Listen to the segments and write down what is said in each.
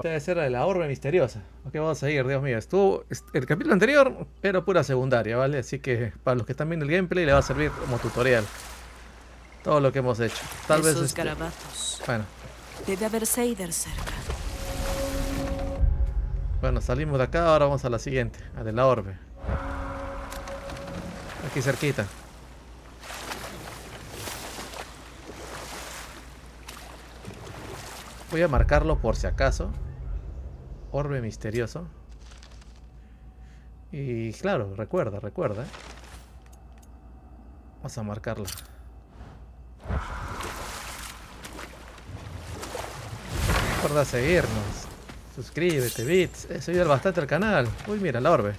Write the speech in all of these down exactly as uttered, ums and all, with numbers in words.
Esta debe ser de la orbe misteriosa. Ok, vamos a ir, Dios mío. Estuvo el capítulo anterior, pero pura secundaria, ¿vale? Así que para los que están viendo el gameplay le va a servir como tutorial todo lo que hemos hecho. Tal Esos vez... Este... Garabatos. Bueno. Debe haber Seidr cerca. Bueno, salimos de acá, ahora vamos a la siguiente, a de la orbe. Aquí cerquita. Voy a marcarlo por si acaso. Orbe misterioso. Y claro, recuerda, recuerda. Vamos a marcarlo. Recuerda seguirnos. Suscríbete, bits. Eso ayuda bastante al canal. Uy, mira, la orbe.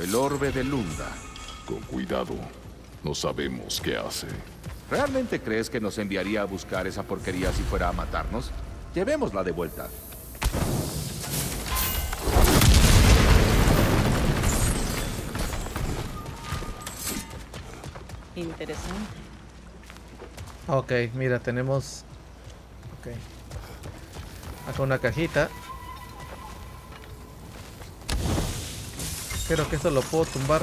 El orbe de Lunda. Con cuidado. No sabemos qué hace. ¿Realmente crees que nos enviaría a buscar esa porquería si fuera a matarnos? Llevémosla de vuelta. Interesante. Ok, mira, tenemos... Ok. Acá una cajita. Creo que esto lo puedo tumbar.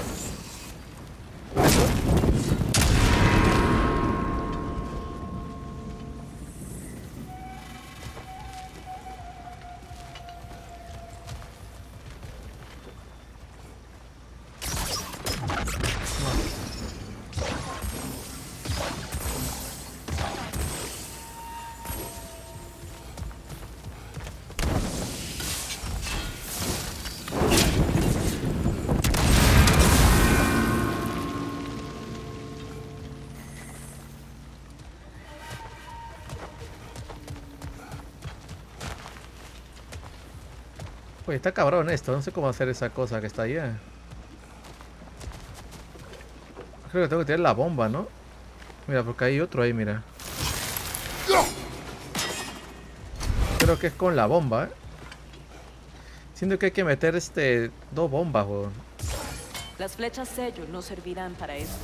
Oye, está cabrón esto, no sé cómo hacer esa cosa que está allá. Creo que tengo que tirar la bomba, ¿no? Mira, porque hay otro ahí, mira. Creo que es con la bomba, ¿eh? Siento que hay que meter este... dos bombas, weón. Las flechas sello no servirán para eso.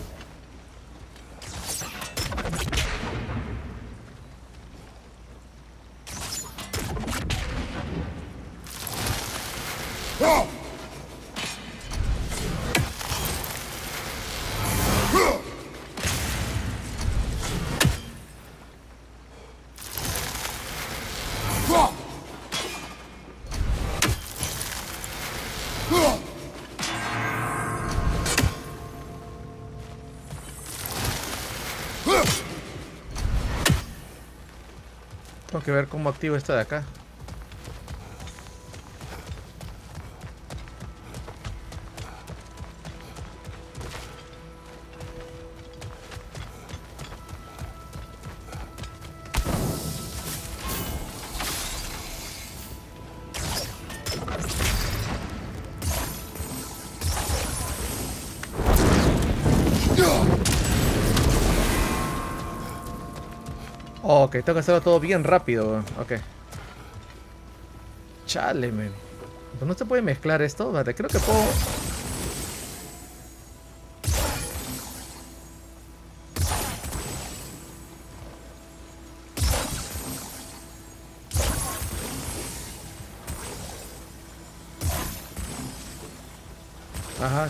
Tengo que ver cómo activo esta de acá. Ok, tengo que hacerlo todo bien rápido. Ok. Chale, men. ¿No se puede mezclar esto? Vale, creo que puedo... Ajá.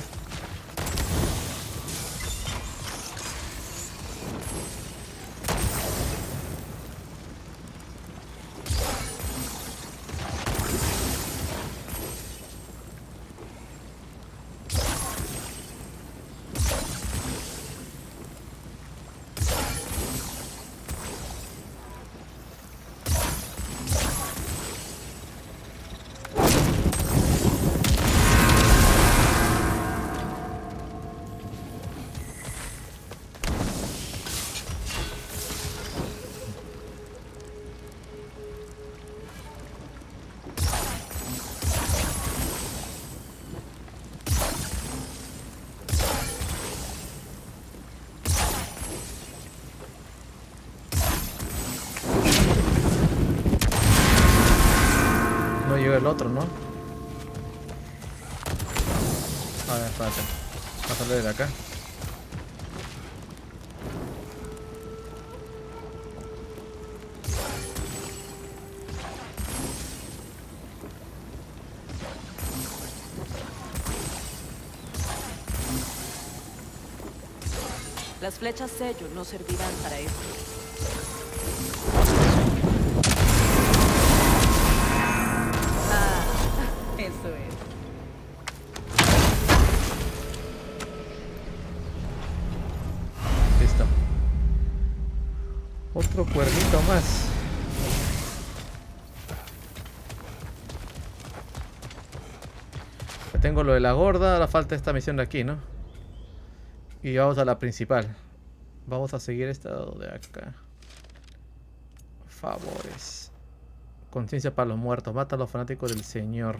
El otro, ¿no? A ver, espérate. Pásale de acá. Las flechas sello no servirán para esto. Ah, eso es. Listo. Otro cuernito más. Tengo lo de la gorda, ahora falta esta misión de aquí, ¿no? Y vamos a la principal. Vamos a seguir esta de acá. Favores. Conciencia para los muertos. Mata a los fanáticos del Señor.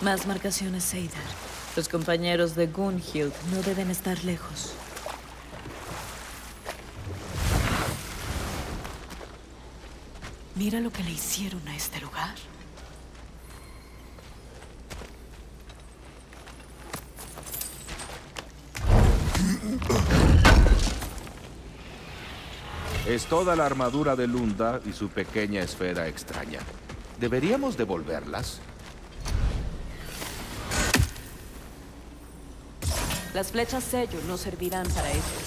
Más marcaciones, Seidr. Los compañeros de Gunnhild no deben estar lejos. Mira lo que le hicieron a este lugar. Es toda la armadura de Lunda y su pequeña esfera extraña. ¿Deberíamos devolverlas? Las flechas sello no servirán para esto.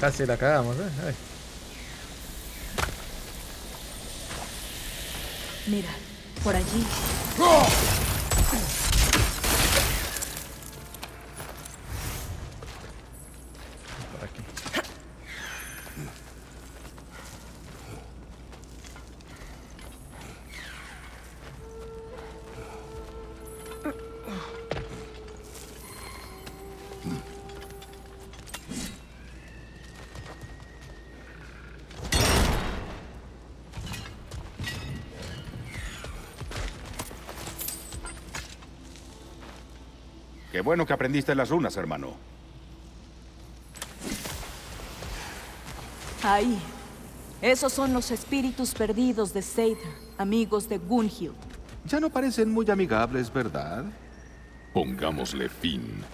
Casi la cagamos, ¿eh? Ay. Mira, por allí. Por aquí. Qué bueno que aprendiste las runas, hermano. Ahí. Esos son los espíritus perdidos de Seidr, amigos de Gunnhild. Ya no parecen muy amigables, ¿verdad? Pongámosle fin.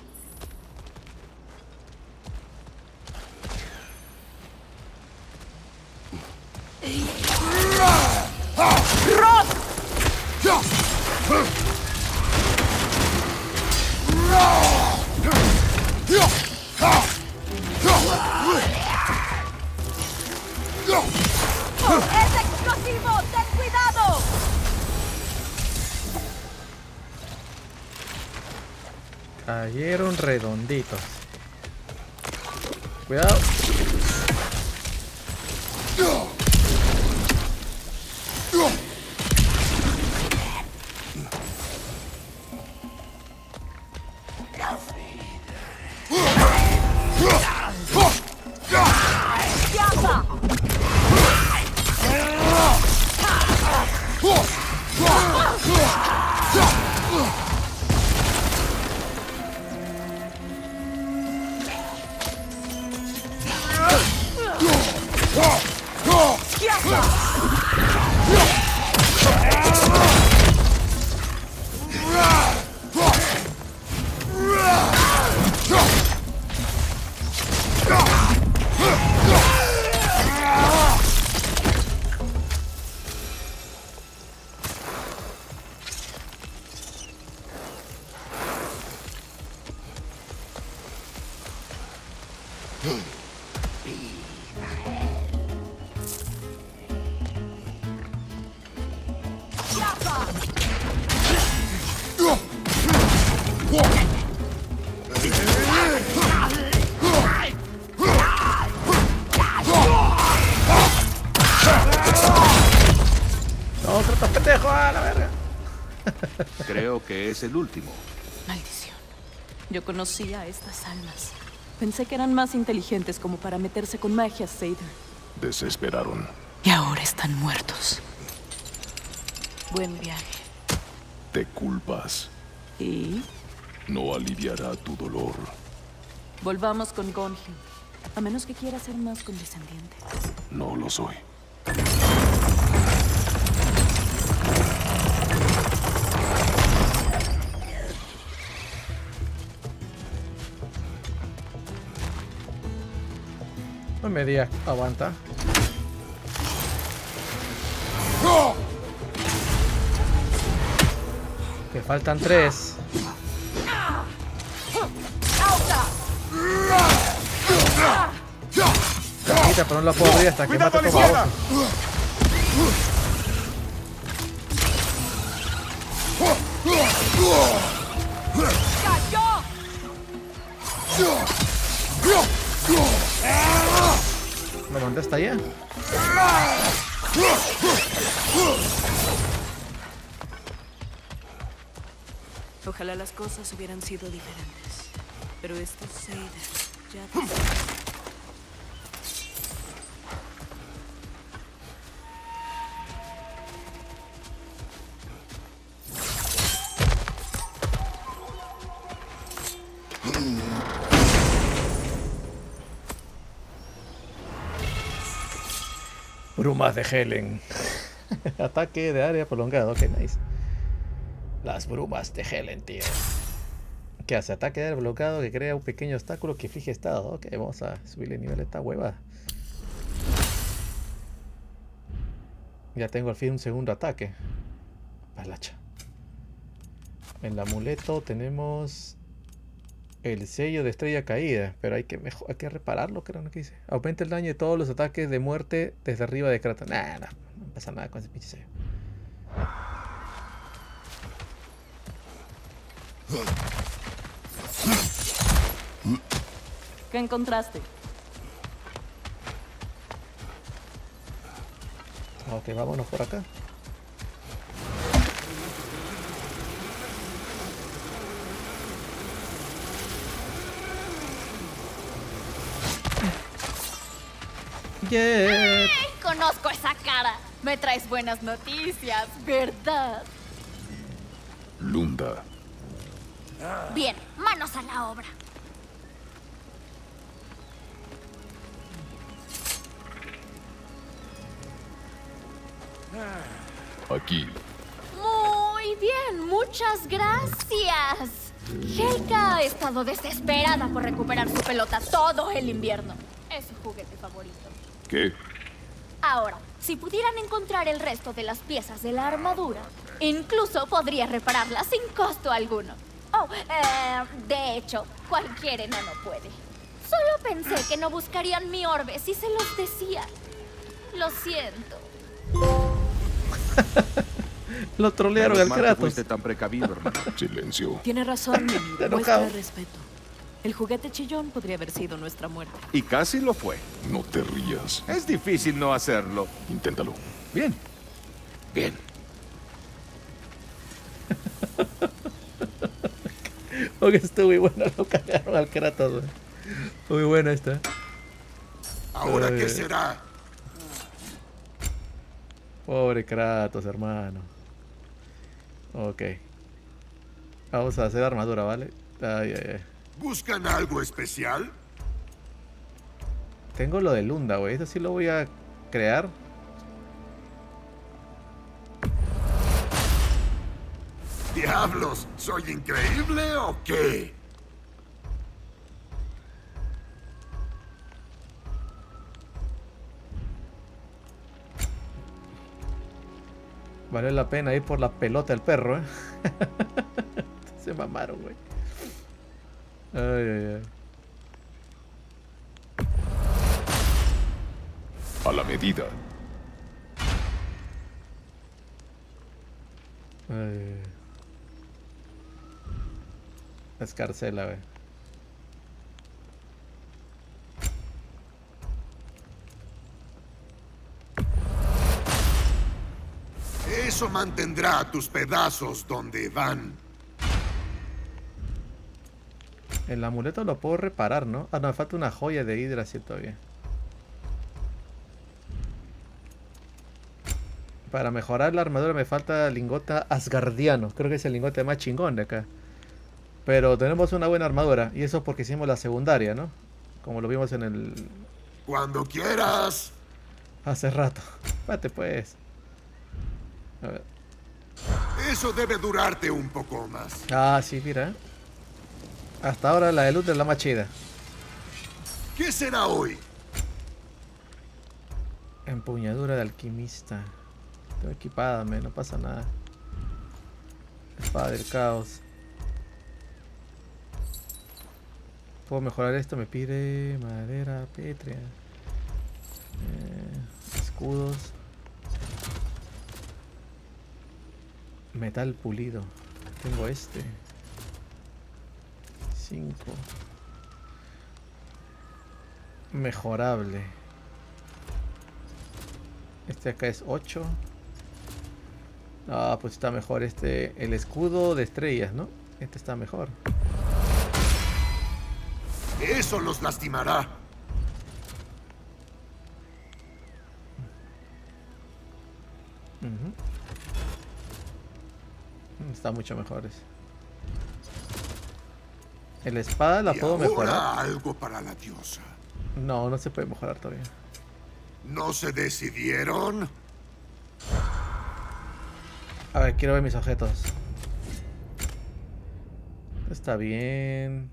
Cayeron redonditos. Cuidado. Que es el último. Maldición. Yo conocía a estas almas. Pensé que eran más inteligentes como para meterse con magia, Seidr. Desesperaron. Y ahora están muertos. Buen viaje. Te culpas. ¿Y? No aliviará tu dolor. Volvamos con Gunnhild. A menos que quiera ser más condescendiente. No lo soy. No me digas, aguanta. ¡No! Que faltan tres. Quita, pero no la puedo abrir hasta que mate a todos. ¿Lo mandé hasta allá? Ojalá las cosas hubieran sido diferentes. Pero esto se irá. Ya te... Brumas de Helen. Ataque de área prolongado, ok, nice. Las brumas de Helen, tío. ¿Qué hace? Ataque de área prolongado que crea un pequeño obstáculo que fije estado. Ok, vamos a subirle el nivel a esta hueva. Ya tengo al fin un segundo ataque. Palacha. En el amuleto tenemos el sello de estrella caída, pero hay que, mejor, hay que repararlo, creo que dice. Aumenta el daño de todos los ataques de muerte desde arriba de Kratos. Nah, nah, no pasa nada con ese pinche sello. ¿Qué encontraste? Ok, vámonos por acá. Yeah. Hey, conozco esa cara. Me traes buenas noticias, ¿verdad? Lunda. Bien, manos a la obra. Aquí. Muy bien, muchas gracias. Helga ha estado desesperada por recuperar su pelota todo el invierno. Es su juguete favorito. ¿Qué? Ahora, si pudieran encontrar el resto de las piezas de la armadura, incluso podría repararla sin costo alguno. Oh, eh, de hecho, cualquier enano puede. Solo pensé que no buscarían mi orbe si se los decía. Lo siento. Lo trolearon al Kratos. Tan precavido, hermano. Silencio. Tiene razón, mi muestra respeto. El juguete chillón podría haber sido nuestra muerte. Y casi lo fue. No te rías. Es difícil no hacerlo. Inténtalo. Bien. Bien. Oye, estuvo muy bueno. Lo cagaron al Kratos. Muy buena esta. ¿Ahora Ay, qué será? Pobre Kratos, hermano. Ok. Vamos a hacer armadura, ¿vale? Ay, ay, ay. ¿Buscan algo especial? Tengo lo de Lunda, güey. Eso sí lo voy a crear. ¡Diablos! ¿Soy increíble o qué? Vale la pena ir por la pelota del perro, ¿eh? Se mamaron, güey. Ay, ay, ay. A la medida. Ay. Escarcela, güey. Eso mantendrá a tus pedazos donde van. El amuleto lo puedo reparar, ¿no? Ah, no, me falta una joya de Hidra, sí, todavía. Para mejorar la armadura me falta lingota asgardiano. Creo que es el lingote más chingón de acá. Pero tenemos una buena armadura. Y eso porque hicimos la secundaria, ¿no? Como lo vimos en el... Cuando quieras. Hace rato. Vete pues. A ver. Eso debe durarte un poco más. Ah, sí, mira. Hasta ahora la de Luz es la más chida. ¿Qué será hoy? Empuñadura de alquimista. Estoy equipada, me, no pasa nada. Espada del caos. Puedo mejorar esto, me pide madera, pétrea. Eh, escudos. Metal pulido. Tengo este. cinco. Mejorable. Este acá es ocho. Ah, pues está mejor este. El escudo de estrellas, ¿no? Este está mejor. Eso los lastimará. Uh-huh. Está mucho mejor ese. El espada la puedo mejorar. Algo para la diosa. No, no se puede mejorar todavía. ¿No se decidieron? A ver, quiero ver mis objetos. Está bien.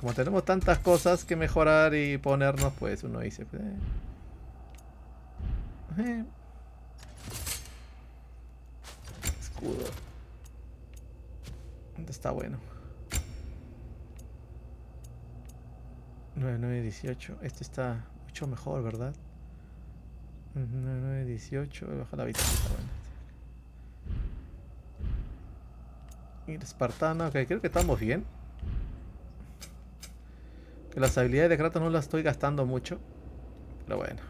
Como tenemos tantas cosas que mejorar y ponernos, pues uno dice... Pues, eh. Eh. Escudo. Está bueno. nueve nueve dieciocho. Este está mucho mejor, ¿verdad? nueve nueve dieciocho. Baja la vida. Está bueno. Ir espartano. Ok, creo que estamos bien. Que las habilidades de Kratos no las estoy gastando mucho. Pero bueno.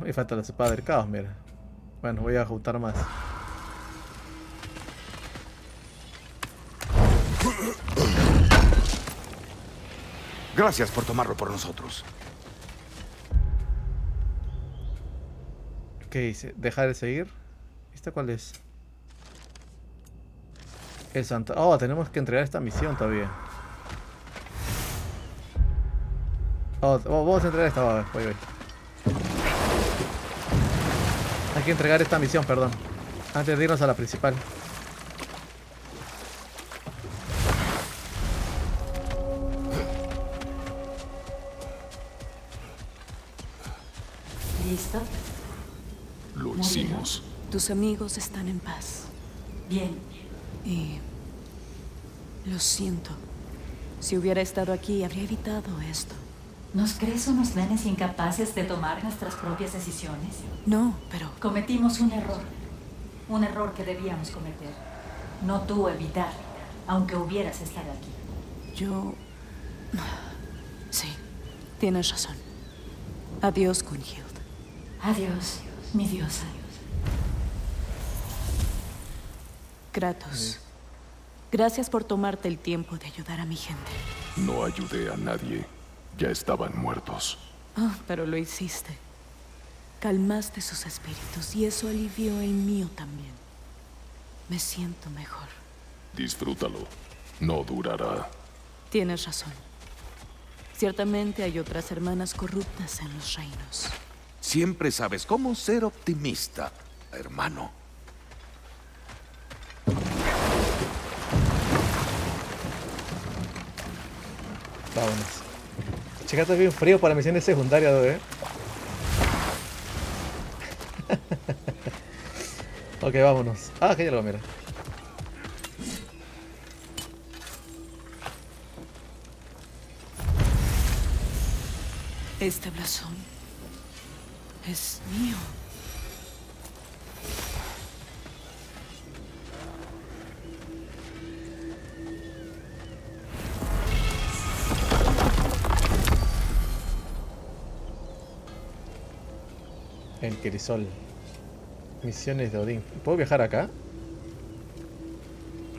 Me falta la espada del caos, mira. Bueno, voy a ajustar más. Gracias por tomarlo por nosotros. ¿Qué dice? ¿Dejar de seguir? ¿Esta cuál es? El santo... Oh, tenemos que entregar esta misión todavía. Oh, oh, vamos a entregar esta. A ver, voy, voy. Hay que entregar esta misión, perdón. Antes de irnos a la principal. ¿Listo? Lo hicimos. Tus amigos están en paz. Bien. Y... lo siento. Si hubiera estado aquí, habría evitado esto. ¿Nos crees unos nenes incapaces de tomar nuestras propias decisiones? No, pero... Cometimos un error. Un error que debíamos cometer. No tú evitar, aunque hubieras estado aquí. Yo... Sí, tienes razón. Adiós, Gunnhild. Adiós, mi diosa. Kratos, gracias por tomarte el tiempo de ayudar a mi gente. No ayudé a nadie. Ya estaban muertos. Oh, pero lo hiciste. Calmaste sus espíritus y eso alivió el mío también. Me siento mejor. Disfrútalo. No durará. Tienes razón. Ciertamente hay otras hermanas corruptas en los reinos. Siempre sabes cómo ser optimista, hermano. Vámonos. Chica, está bien frío para misiones secundarias, ¿eh? Ok, vámonos. Ah, que ya lo mira. Este blasón es mío. Crisol. Misiones de Odín. ¿Puedo viajar acá?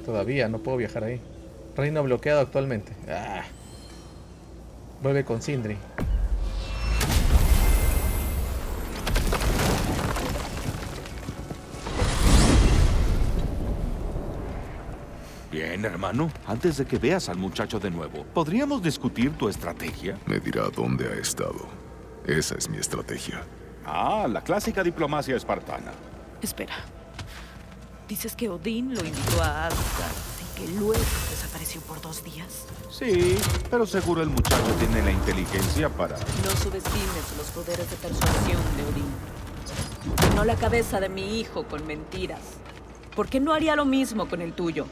Todavía no puedo viajar ahí. Reino bloqueado actualmente. Ah. Vuelve con Sindri. Bien, hermano. Antes de que veas al muchacho de nuevo, ¿podríamos discutir tu estrategia? Me dirá dónde ha estado. Esa es mi estrategia. Ah, la clásica diplomacia espartana. Espera. Dices que Odín lo invitó a Asgard. ¿Que luego desapareció por dos días? Sí, pero seguro el muchacho tiene la inteligencia para... No subestimes los poderes de persuasión de Odín. No la cabeza de mi hijo con mentiras. ¿Por qué no haría lo mismo con el tuyo?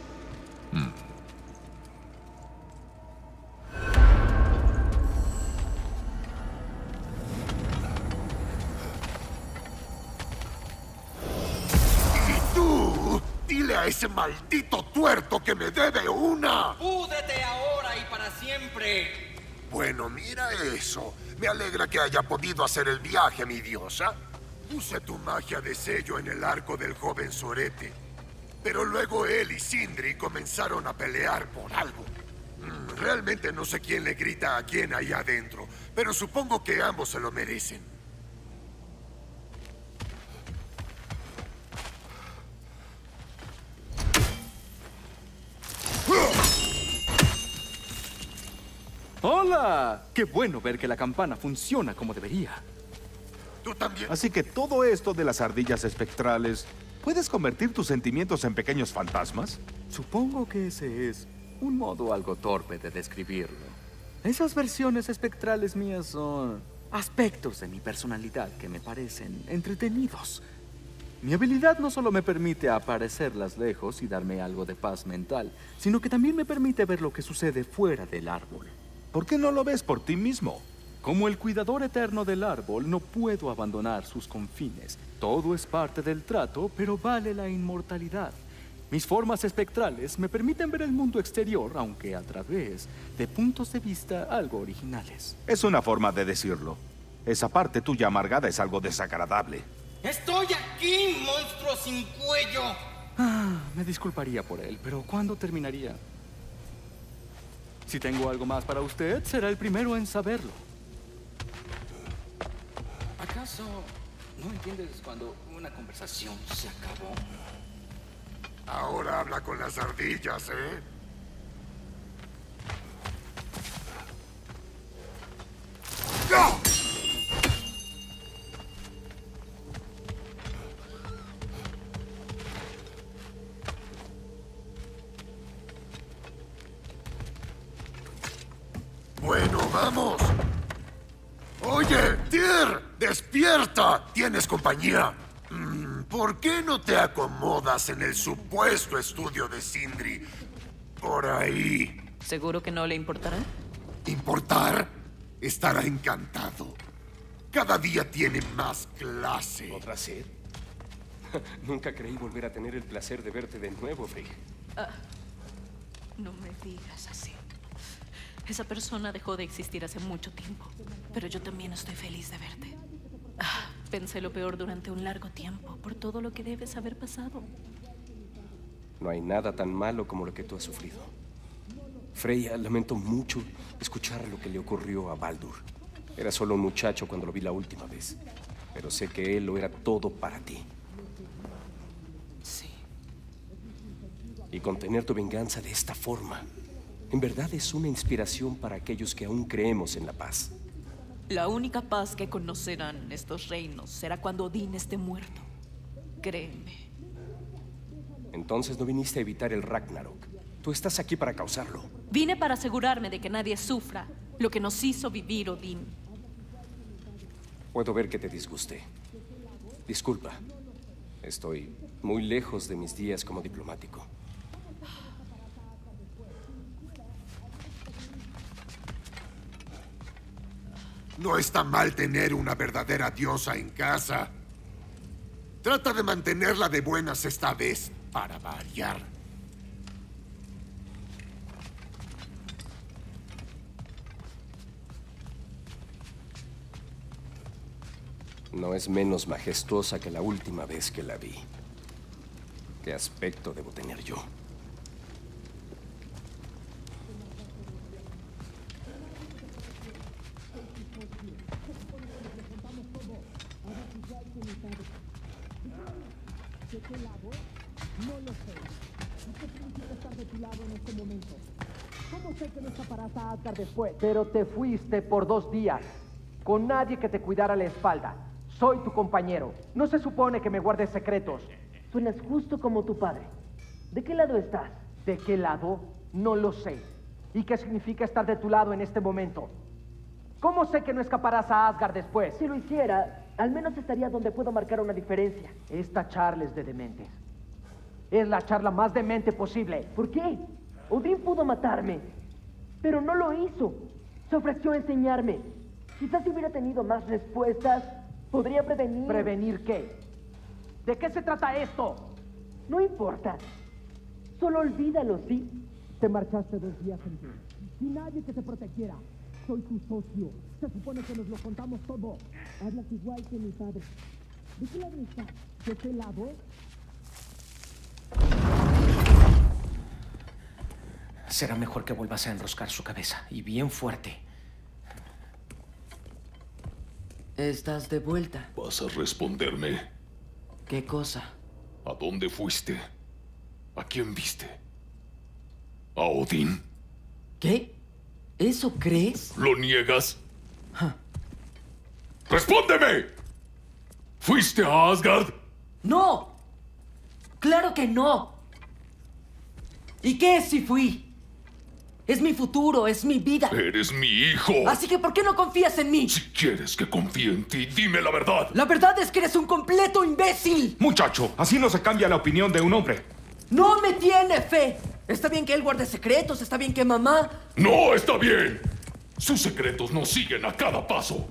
Mm. Ese maldito tuerto que me debe una. ¡Púdete ahora y para siempre! Bueno, mira eso. Me alegra que haya podido hacer el viaje, mi diosa. Puse tu magia de sello en el arco del joven sorete. Pero luego él y Sindri comenzaron a pelear por algo. Realmente no sé quién le grita a quién allá adentro, pero supongo que ambos se lo merecen. ¡Hola! ¡Qué bueno ver que la campana funciona como debería! Tú también. Así que todo esto de las ardillas espectrales... ¿Puedes convertir tus sentimientos en pequeños fantasmas? Supongo que ese es un modo algo torpe de describirlo. Esas versiones espectrales mías son... aspectos de mi personalidad que me parecen entretenidos. Mi habilidad no solo me permite aparecerlas lejos y darme algo de paz mental, sino que también me permite ver lo que sucede fuera del árbol. ¿Por qué no lo ves por ti mismo? Como el cuidador eterno del árbol, no puedo abandonar sus confines. Todo es parte del trato, pero vale la inmortalidad. Mis formas espectrales me permiten ver el mundo exterior, aunque a través de puntos de vista algo originales. Es una forma de decirlo. Esa parte tuya amargada es algo desagradable. ¡Estoy aquí, monstruo sin cuello! Ah, me disculparía por él, pero ¿cuándo terminaría? Si tengo algo más para usted, será el primero en saberlo. ¿Acaso no entiendes cuando una conversación se acabó? Ahora habla con las ardillas, ¿eh? ¡No! ¡Vamos! ¡Oye, Tyr! ¡Despierta! ¡Tienes compañía! ¿Por qué no te acomodas en el supuesto estudio de Sindri? Por ahí. ¿Seguro que no le importará? ¿Importar? Estará encantado. Cada día tiene más clase. ¿Podrá ser? Nunca creí volver a tener el placer de verte de nuevo, Freya. Ah, no me digas así. Esa persona dejó de existir hace mucho tiempo, pero yo también estoy feliz de verte. Ah, pensé lo peor durante un largo tiempo, por todo lo que debes haber pasado. No hay nada tan malo como lo que tú has sufrido. Freya, lamento mucho escuchar lo que le ocurrió a Baldur. Era solo un muchacho cuando lo vi la última vez, pero sé que él lo era todo para ti. Sí. Y contener tu venganza de esta forma... En verdad es una inspiración para aquellos que aún creemos en la paz. La única paz que conocerán estos reinos será cuando Odín esté muerto. Créeme. Entonces no viniste a evitar el Ragnarok. Tú estás aquí para causarlo. Vine para asegurarme de que nadie sufra lo que nos hizo vivir Odín. Puedo ver que te disgusté. Disculpa. Estoy muy lejos de mis días como diplomático. No está mal tener una verdadera diosa en casa. Trata de mantenerla de buenas esta vez, para variar. no es menos majestuosa que la última vez que la vi. ¿Qué aspecto debo tener yo? No lo sé. ¿Qué significa estar de tu lado en este momento? ¿Cómo sé que no escaparás a Asgard después? Pero te fuiste por dos días, con nadie que te cuidara la espalda. Soy tu compañero. No se supone que me guardes secretos. Suenas justo como tu padre. ¿De qué lado estás? ¿De qué lado? No lo sé. ¿Y qué significa estar de tu lado en este momento? ¿Cómo sé que no escaparás a Asgard después? Si lo hiciera, al menos estaría donde puedo marcar una diferencia. Esta charla es de dementes. Es la charla más demente posible. ¿Por qué? Odín pudo matarme, pero no lo hizo. Se ofreció a enseñarme. Quizás si hubiera tenido más respuestas, podría prevenir... ¿Prevenir qué? ¿De qué se trata esto? No importa. Solo olvídalo, ¿sí? Te marchaste dos días antes, sin nadie que te protegiera. Soy tu socio. Se supone que nos lo contamos todo. Hablas igual que mi padre. ¿De qué lado estás? ¿De qué lado? Será mejor que vuelvas a enroscar su cabeza, y bien fuerte. Estás de vuelta. ¿Vas a responderme? ¿Qué cosa? ¿A dónde fuiste? ¿A quién viste? ¿A Odín? ¿Qué? ¿Eso crees? ¿Lo niegas? Huh. ¡Respóndeme! ¿Fuiste a Asgard? ¡No! ¡Claro que no! ¿Y qué es si fui? Es mi futuro, es mi vida. ¡Eres mi hijo! Así que ¿por qué no confías en mí? Si quieres que confíe en ti, dime la verdad. La verdad es que eres un completo imbécil. Muchacho, así no se cambia la opinión de un hombre. ¡No me tiene fe! Está bien que él guarde secretos, está bien que mamá... ¡No está bien! Sus secretos nos siguen a cada paso.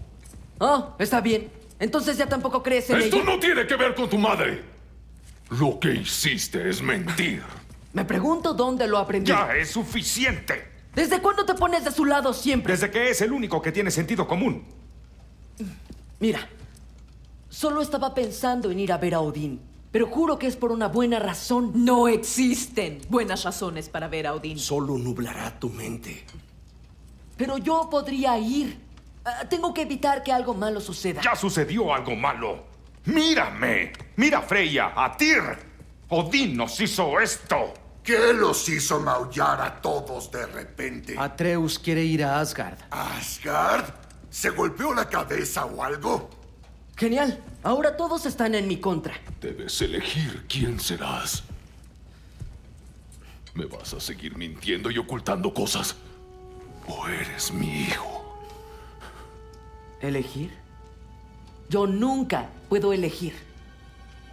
Ah, está bien. Entonces ya tampoco crees en ella. ¡Esto no tiene que ver con tu madre! Lo que hiciste es mentir. Me pregunto dónde lo aprendí. ¡Ya es suficiente! ¿Desde cuándo te pones de su lado siempre? Desde que es el único que tiene sentido común. Mira, solo estaba pensando en ir a ver a Odín, pero juro que es por una buena razón. No existen buenas razones para ver a Odín. Solo nublará tu mente. Pero yo podría ir. Uh, tengo que evitar que algo malo suceda. ¡Ya sucedió algo malo! ¡Mírame! ¡Mira a Freya, a Tyr! ¡Odín nos hizo esto! ¿Qué los hizo maullar a todos de repente? Atreus quiere ir a Asgard. ¿Asgard? ¿Se golpeó la cabeza o algo? Genial. Ahora todos están en mi contra. Debes elegir quién serás. ¿Me vas a seguir mintiendo y ocultando cosas? ¿O eres mi hijo? ¿Elegir? Yo nunca puedo elegir.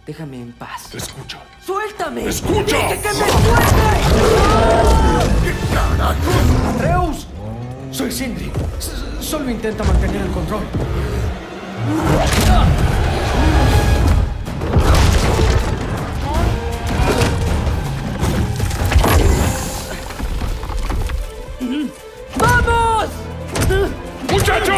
Déjame en paz. Escucha. ¡Suéltame! ¡Escucha! ¡Que, que me suelte! ¡Qué carajos! ¡Atreus! Soy Sindri. S solo intenta mantener el control. ¡Vamos! ¡Muchacho!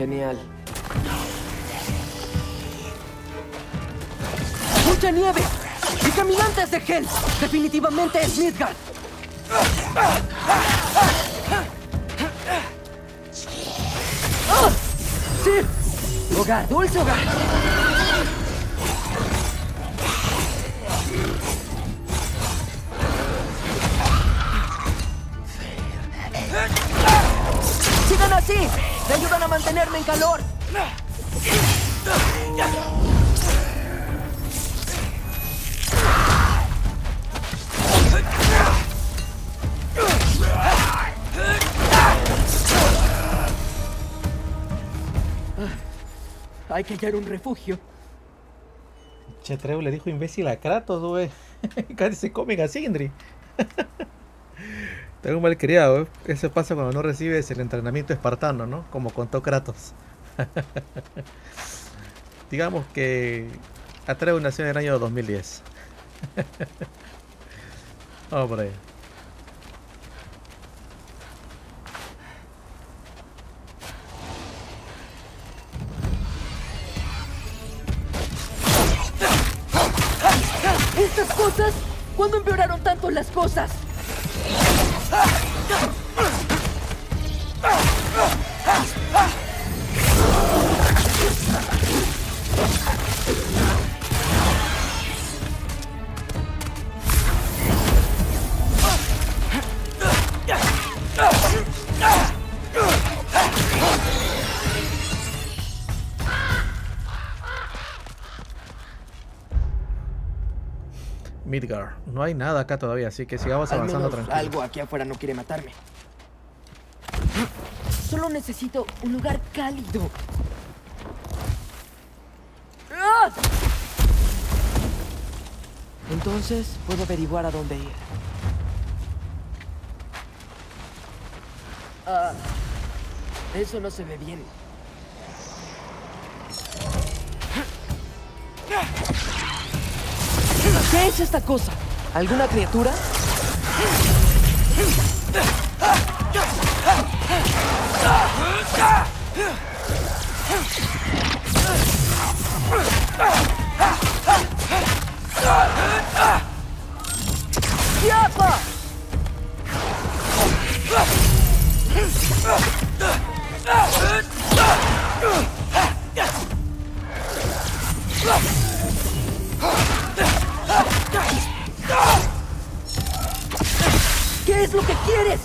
Genial. ¡Mucha nieve! ¡Y caminantes de Hel! ¡Definitivamente es Midgard! ¡Oh! ¡Sí! ¡Hogar! ¡Dulce hogar! ¡Sigan así! ¡Me ayudan a mantenerme en calor! Hay que hallar un refugio. Che, Atreus le dijo imbécil a Kratos, güey. Casi se comen a Sindri. Tengo un malcriado, ¿eh? Eso pasa cuando no recibes el entrenamiento espartano, ¿no? Como contó Kratos. Digamos que Atreus nació en el año dos mil diez. Vamos por ahí. ¿Estas cosas? ¿Cuándo empeoraron tanto las cosas? Midgard. No hay nada acá todavía, así que sigamos avanzando tranquilos. Algo aquí afuera no quiere matarme. Solo necesito un lugar cálido. Entonces puedo averiguar a dónde ir. Ah, eso no se ve bien. ¿Qué es esta cosa? ¿Alguna criatura? ¡Yapa! ¿Qué es lo que quieres?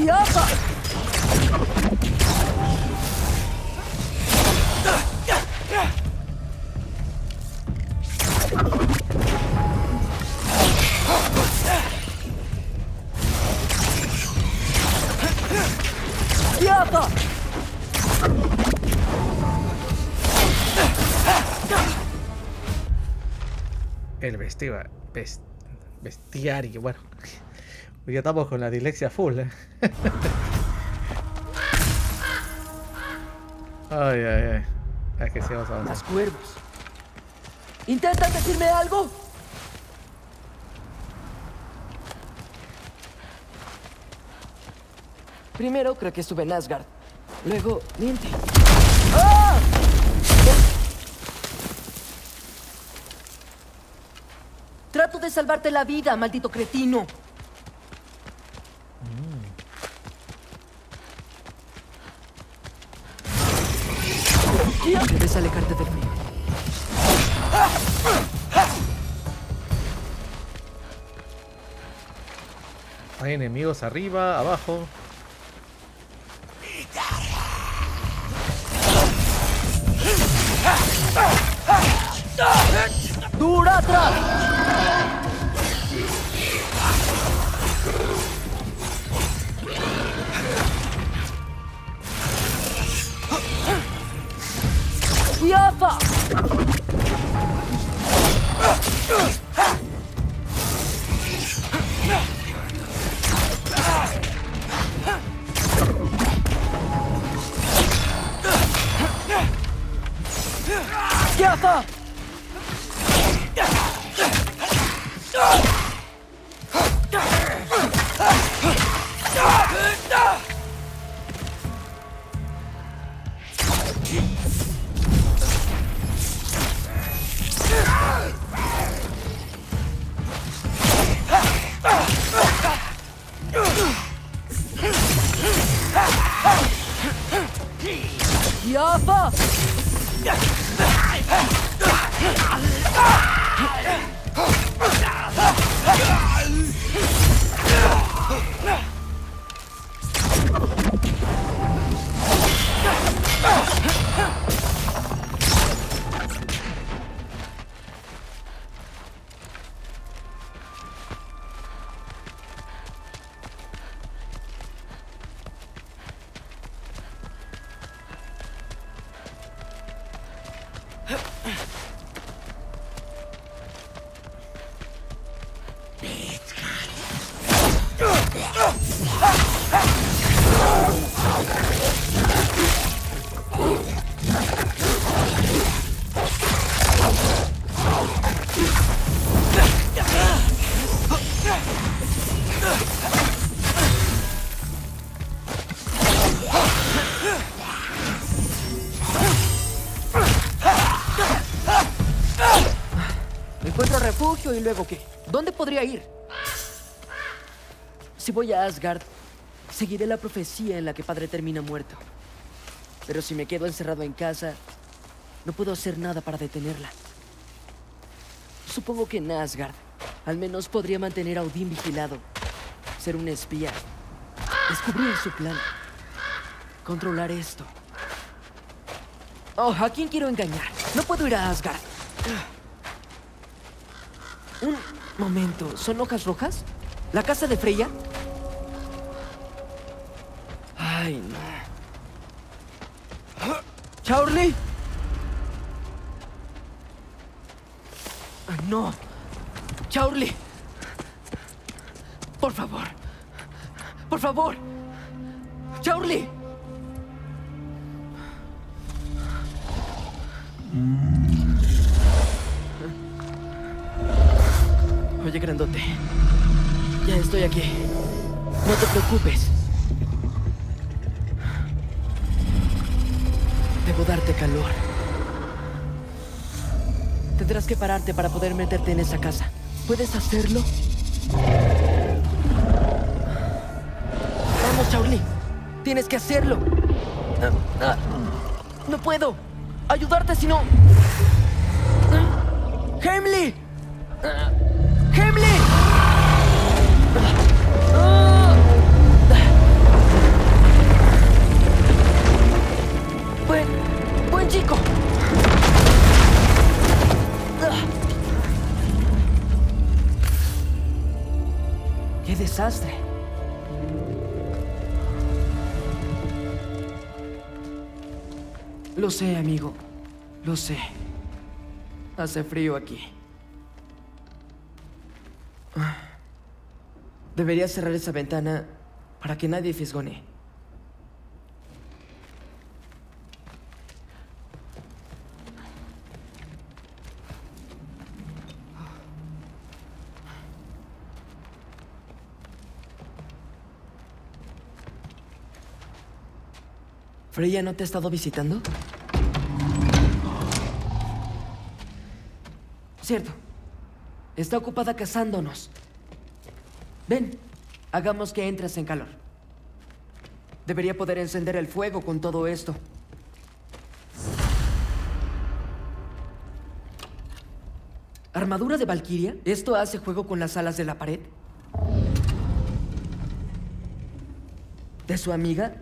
¡Yapa! El vestido, best, bestiario, bueno, hoy estamos con la dislexia full, ¿eh? Ay, ay, ay, es que sí, vamos a avanzar. Las cuervos. ¿Intentan decirme algo? Primero creo que estuve en Asgard, luego miente. ¡Ah! Trato de salvarte la vida, maldito cretino. Mm. ¿Qué? Debes alejarte del frío. Hay enemigos arriba, abajo. ¡Dura atrás! ¡Yapa! ¡Yapa! ¿y luego qué? ¿Dónde podría ir? Si voy a Asgard, seguiré la profecía en la que padre termina muerto. Pero si me quedo encerrado en casa, no puedo hacer nada para detenerla. Supongo que en Asgard, al menos podría mantener a Odín vigilado, ser un espía, descubrir su plan, controlar esto. Oh, ¿a quién quiero engañar? No puedo ir a Asgard. Un momento, ¿son hojas rojas? ¿La casa de Freya? Ay, no. ¡Charlie! No, Charlie, por favor, por favor, Charlie. Oye, grandote, ya estoy aquí. No te preocupes. Debo darte calor. Tendrás que pararte para poder meterte en esa casa. ¿Puedes hacerlo? Vamos, Shaolin. Tienes que hacerlo. No puedo ayudarte si no... ¡Heimli! ¡Heimli! Buen... Buen chico. ¡Qué desastre! Lo sé, amigo. Lo sé. Hace frío aquí. Debería cerrar esa ventana para que nadie fisgone. ¿Freya no te ha estado visitando? Cierto. Está ocupada cazándonos. Ven, hagamos que entres en calor. Debería poder encender el fuego con todo esto. ¿Armadura de Valquiria? ¿Esto hace juego con las alas de la pared? ¿De su amiga?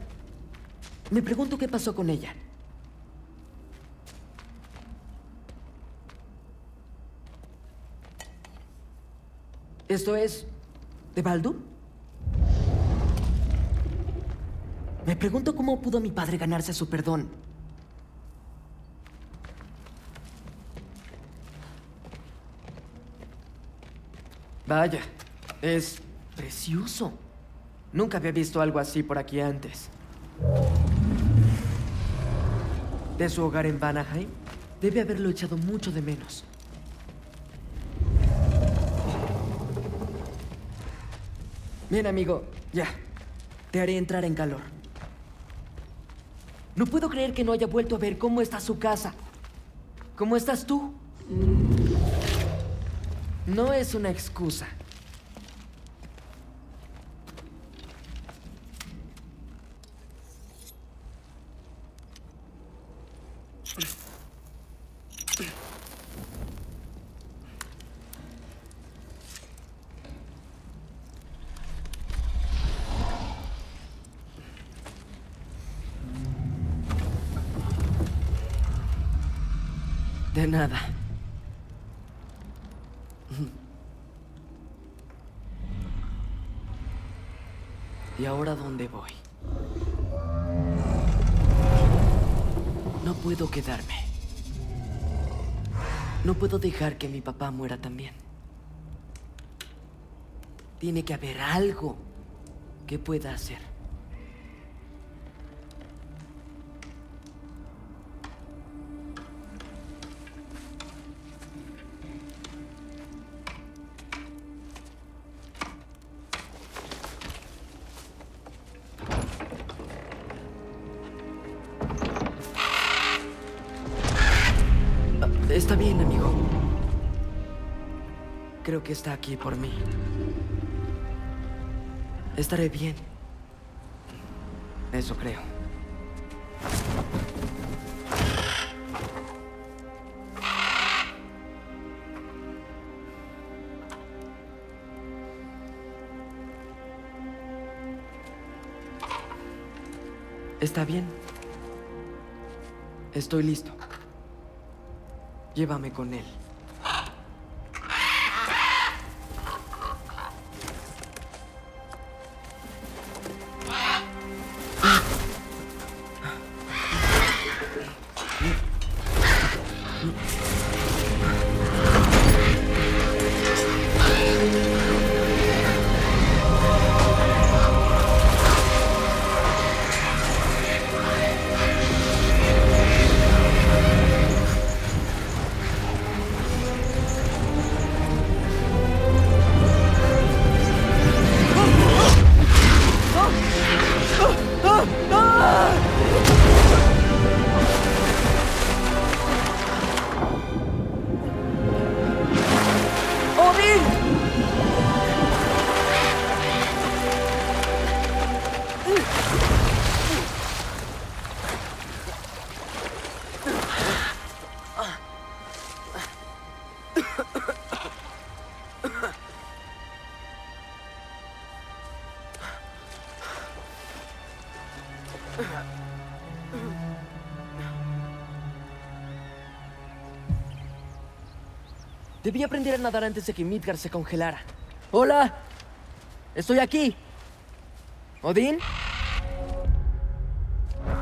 Me pregunto qué pasó con ella. ¿Esto es... de Baldur? Me pregunto cómo pudo mi padre ganarse su perdón. Vaya, es precioso. Nunca había visto algo así por aquí antes. De su hogar en Vanaheim, debe haberlo echado mucho de menos. Bien, amigo, ya. Te haré entrar en calor. No puedo creer que no haya vuelto a ver cómo está su casa. ¿Cómo estás tú? No es una excusa. De nada. ¿Y ahora dónde voy? No puedo quedarme. No puedo dejar que mi papá muera también. Tiene que haber algo que pueda hacer. creo que está aquí por mí. Estaré bien. Eso creo. Está bien. Estoy listo. Llévame con él. Debí aprender a nadar antes de que Midgard se congelara. ¡Hola! ¡Estoy aquí! ¿Odín?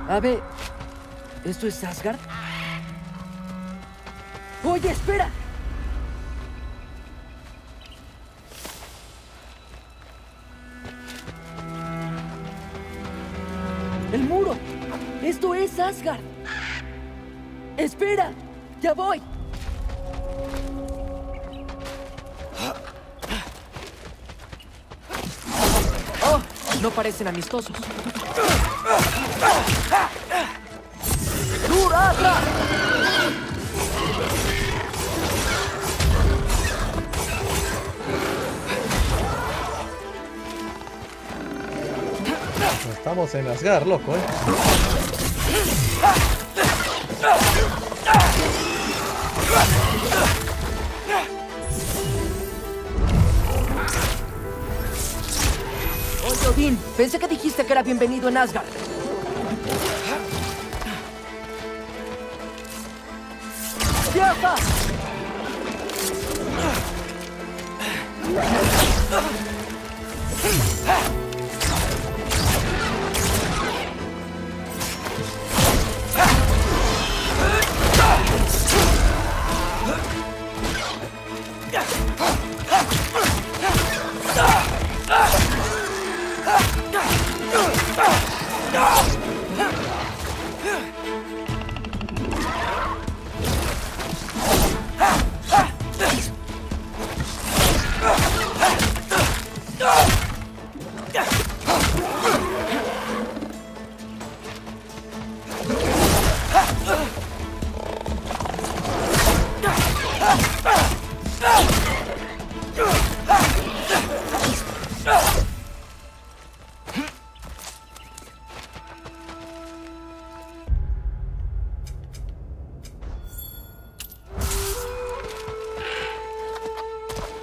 A ver... ¿esto es Asgard? ¡Oye, espera! ¡El muro! ¡Esto es Asgard! ¡Espera! ¡Ya voy! No parecen amistosos. ¡Durata! Estamos en Asgard, loco, ¿eh? Odín, pensé que dijiste que era bienvenido en Asgard. ¡Cierra!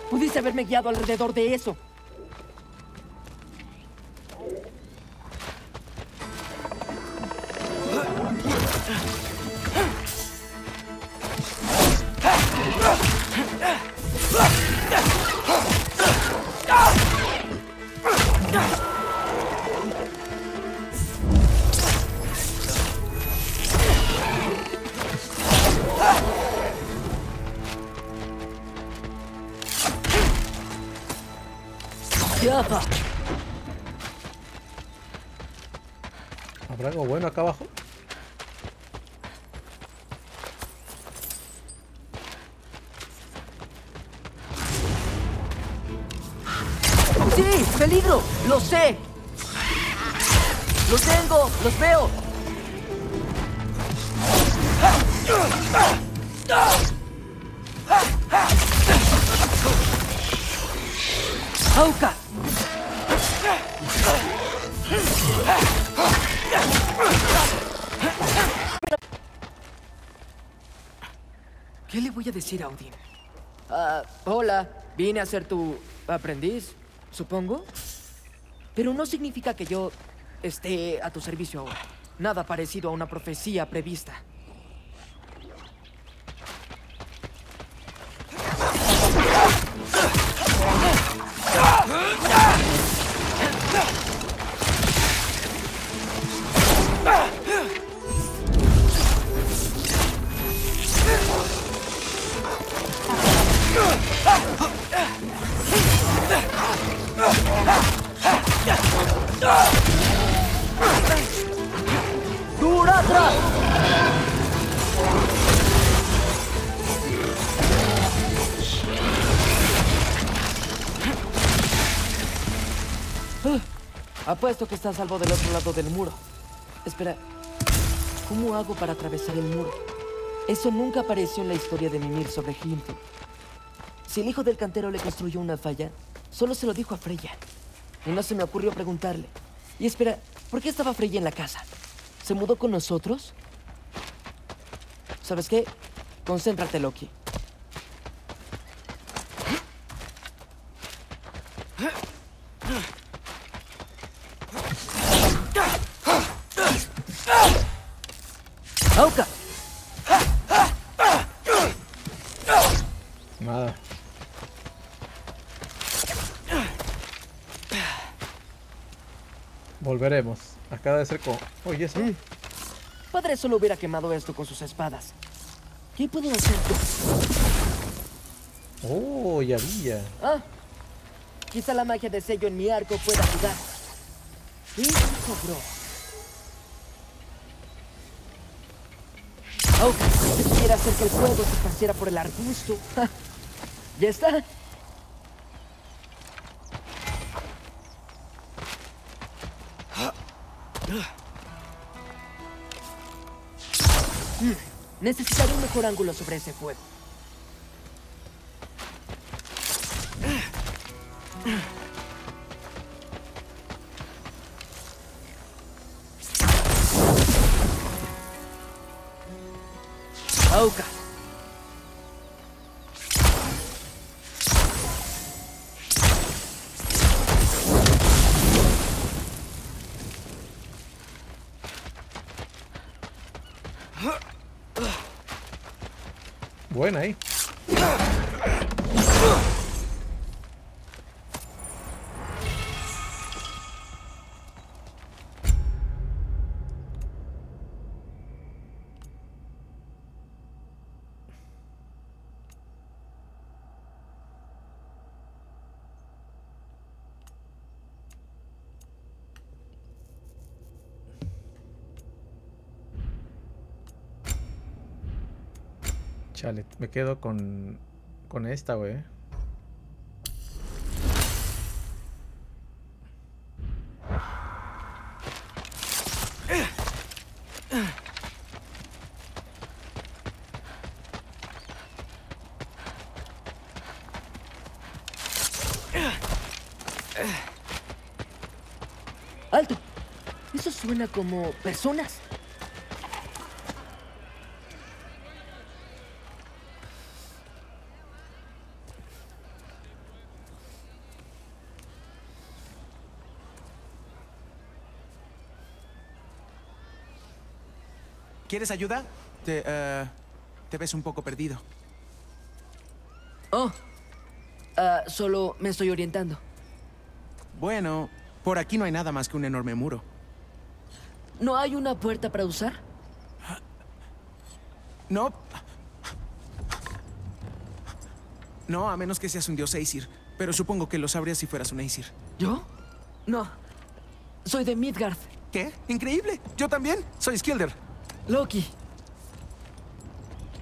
Pudiste haberme guiado alrededor de eso. ¿Habrá algo bueno acá abajo? ¡Sí! ¡Peligro! ¡Lo sé! ¡Los tengo! ¡Los veo! ¡Auka! ¿Qué le voy a decir a Odín? Uh, hola, vine a ser tu aprendiz, supongo. Pero no significa que yo esté a tu servicio ahora. Nada parecido a una profecía prevista. Apuesto que está a salvo del otro lado del muro. Espera, ¿cómo hago para atravesar el muro? Eso nunca apareció en la historia de Mimir sobre Himthor. Si el hijo del cantero le construyó una falla, solo se lo dijo a Freya. Y no se me ocurrió preguntarle. Y espera, ¿por qué estaba Freya en la casa? ¿Se mudó con nosotros? ¿Sabes qué? Concéntrate, Loki. Volveremos. Acaba de ser como... Oye, eso. ¿Sí? Padre solo hubiera quemado esto con sus espadas. ¿Qué puedo hacer? Oh, ya había. Ah, quizá la magia de sello en mi arco pueda ayudar. ¿Qué sobró? Oh, si quisiera hacer que el fuego se esparciera por el arbusto. Ya está. Necesitaré un mejor ángulo sobre ese fuego. Auka. Buena ahí. Chale, me quedo con, con esta, güey. ¡Alto! Eso suena como personas. ¿Quieres ayuda? Te, uh, te ves un poco perdido. Oh, uh, solo me estoy orientando. Bueno, por aquí no hay nada más que un enorme muro. ¿No hay una puerta para usar? No. No, a menos que seas un dios Aesir. Pero supongo que lo sabrías si fueras un Aesir. ¿Yo? No. Soy de Midgard. ¿Qué? ¡Increíble! Yo también. Soy Skilder. Loki.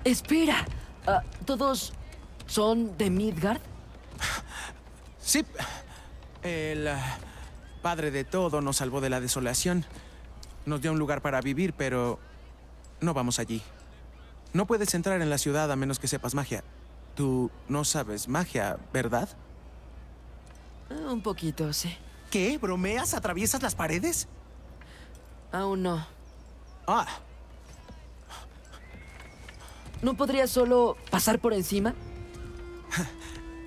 Espera. Uh, ¿Todos son de Midgard? Sí. El uh, padre de todo nos salvó de la desolación. Nos dio un lugar para vivir, pero no vamos allí. No puedes entrar en la ciudad a menos que sepas magia. Tú no sabes magia, ¿verdad? Un poquito, sí. ¿Qué? ¿Bromeas? ¿Atraviesas las paredes? Aún no. Ah. ¿No podrías solo pasar por encima?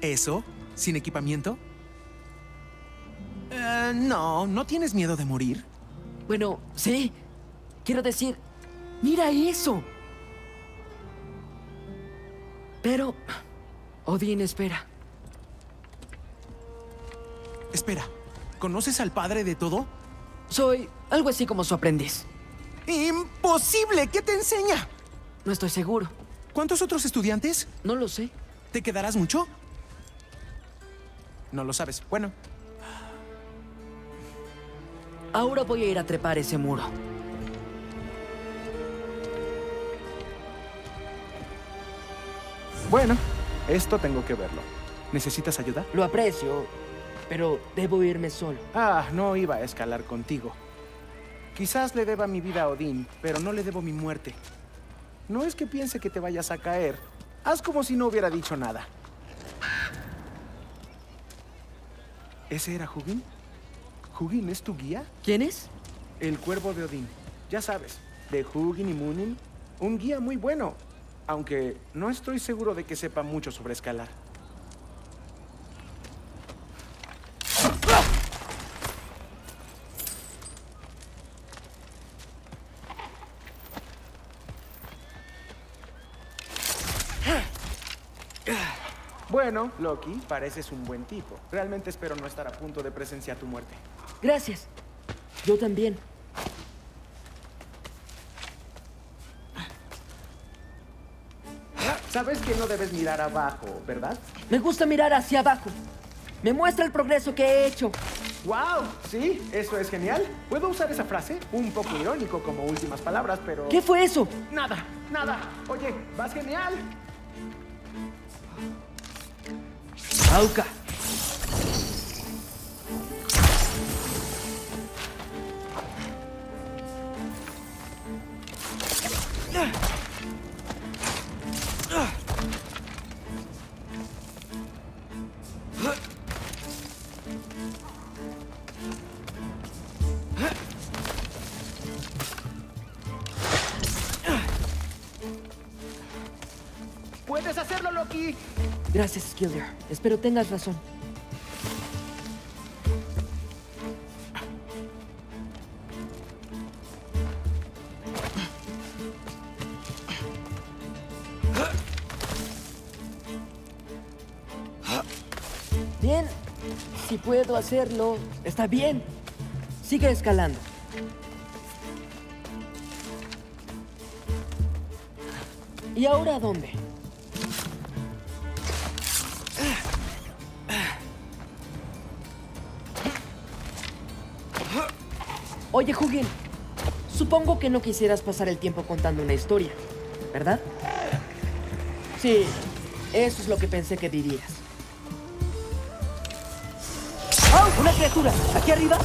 ¿Eso? ¿Sin equipamiento? Eh, no, ¿no tienes miedo de morir? Bueno, sí. Quiero decir, ¡mira eso! Pero... Odín, espera. Espera, ¿conoces al padre de todo? Soy algo así como su aprendiz. ¡Imposible! ¿Qué te enseña? No estoy seguro. ¿Cuántos otros estudiantes? No lo sé. ¿Te quedarás mucho? No lo sabes. Bueno. Ahora voy a ir a trepar ese muro. Bueno, esto tengo que verlo. ¿Necesitas ayuda? Lo aprecio, pero debo irme solo. Ah, no iba a escalar contigo. Quizás le deba mi vida a Odín, pero no le debo mi muerte. No es que piense que te vayas a caer. Haz como si no hubiera dicho nada. ¿Ese era Hugin? ¿Hugin es tu guía? ¿Quién es? El cuervo de Odín. Ya sabes, de Hugin y Munin. Un guía muy bueno. Aunque no estoy seguro de que sepa mucho sobre escalar. Bueno, Loki, pareces un buen tipo. Realmente espero no estar a punto de presenciar tu muerte. Gracias. Yo también. Sabes que no debes mirar abajo, ¿verdad? Me gusta mirar hacia abajo. Me muestra el progreso que he hecho. ¡Wow! Sí, eso es genial. ¿Puedo usar esa frase? Un poco irónico como últimas palabras, pero... ¿Qué fue eso? Nada, nada. Oye, vas genial. ¡Auca! ¡Puedes hacerlo, Loki! Gracias, Skilder. Espero tengas razón. Bien. Si puedo hacerlo, está bien. Sigue escalando. ¿Y ahora a dónde? Oye, Hugin, supongo que no quisieras pasar el tiempo contando una historia, ¿verdad? Sí, eso es lo que pensé que dirías. ¡Oh! ¡Una criatura! ¿Aquí arriba?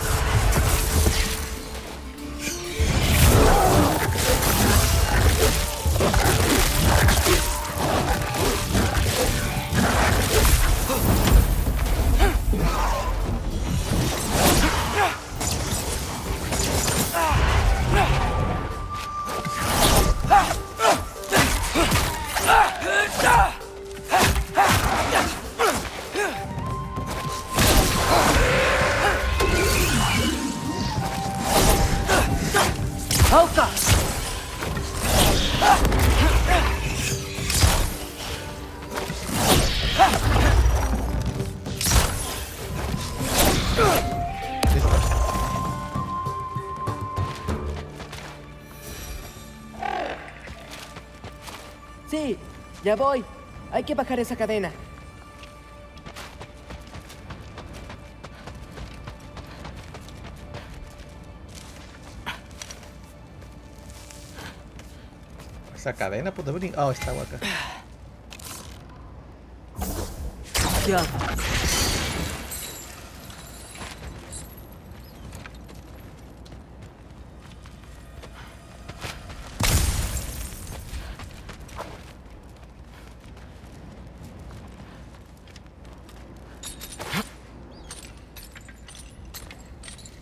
Sí, ya voy. Hay que bajar esa cadena. Esa cadena, puta brin. Oh, está acá. Ya.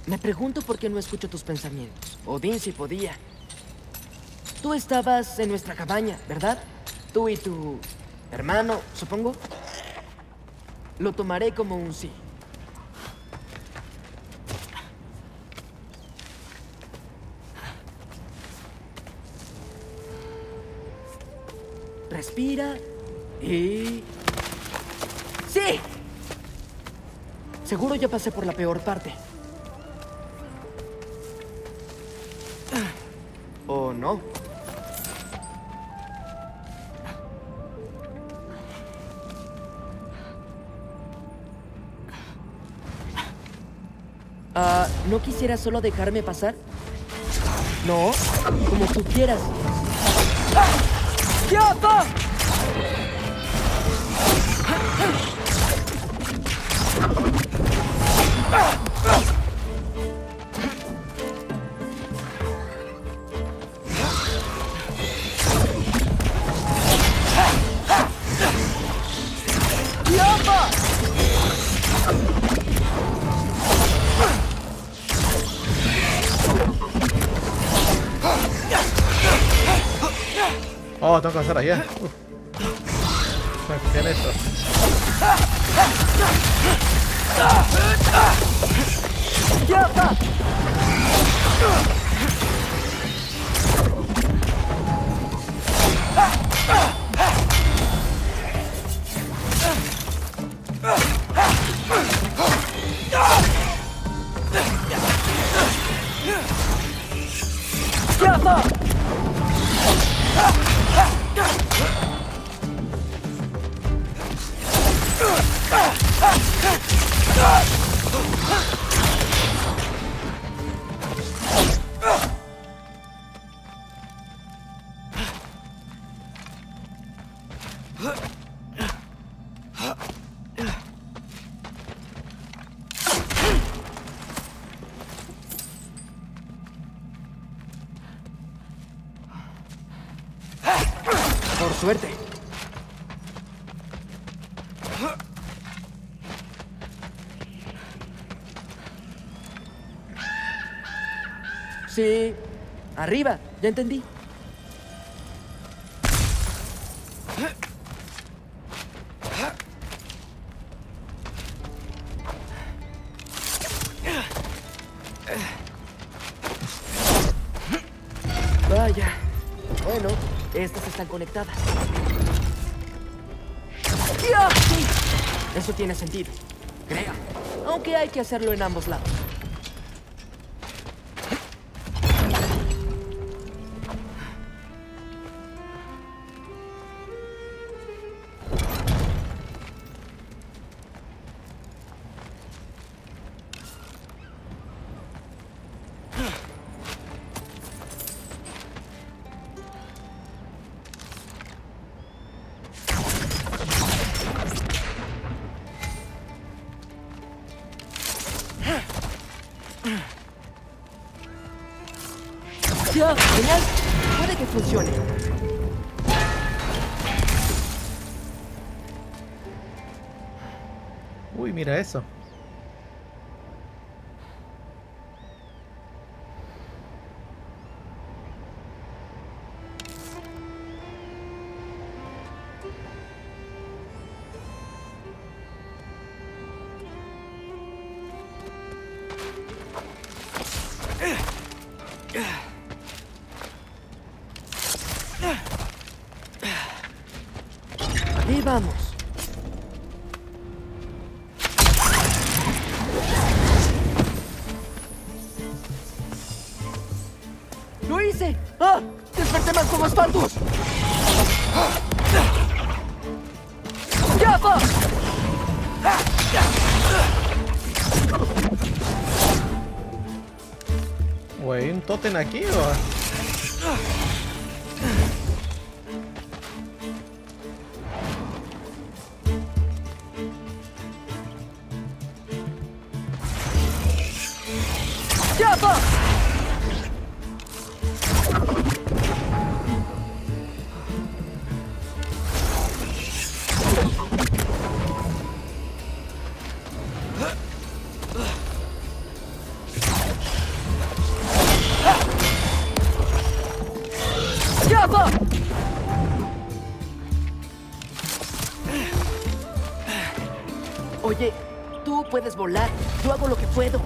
Me pregunto por qué no escucho tus pensamientos. Odín si podía. Tú estabas en nuestra cabaña, ¿verdad? Tú y tu hermano, supongo. Lo tomaré como un sí. Respira y... ¡sí! Seguro ya pasé por la peor parte. ¿O no? Ah, ¿no quisieras solo dejarme pasar? No, como tú quieras. ¡Ah! ¡Idiota! Oh, tengo que hacer allá. Tengo que hacer esto. Por suerte. Sí, arriba, ya entendí. Vaya, bueno, estas están conectadas. Eso tiene sentido, creo. Aunque hay que hacerlo en ambos lados. Genial, puede que funcione. Uy, mira eso. Y vamos. ¡Lo hice! ¡Ah! ¡Desperté más como espantos! ¡Ya va! Güey, ¿un tótem aquí o...? puedes volar. Yo hago lo que puedo.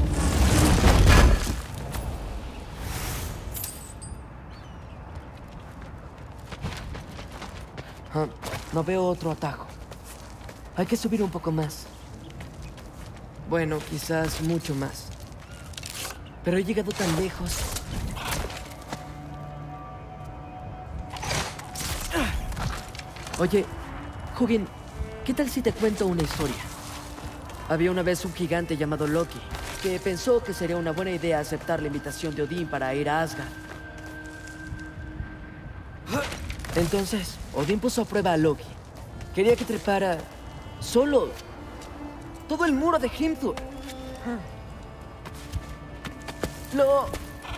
Ah, no veo otro atajo. Hay que subir un poco más. Bueno, quizás mucho más. Pero he llegado tan lejos. Oye, Hugin, ¿qué tal si te cuento una historia? Había una vez un gigante llamado Loki, que pensó que sería una buena idea aceptar la invitación de Odín para ir a Asgard. Entonces, Odín puso a prueba a Loki. Quería que trepara... solo... todo el muro de Grimthur. Lo...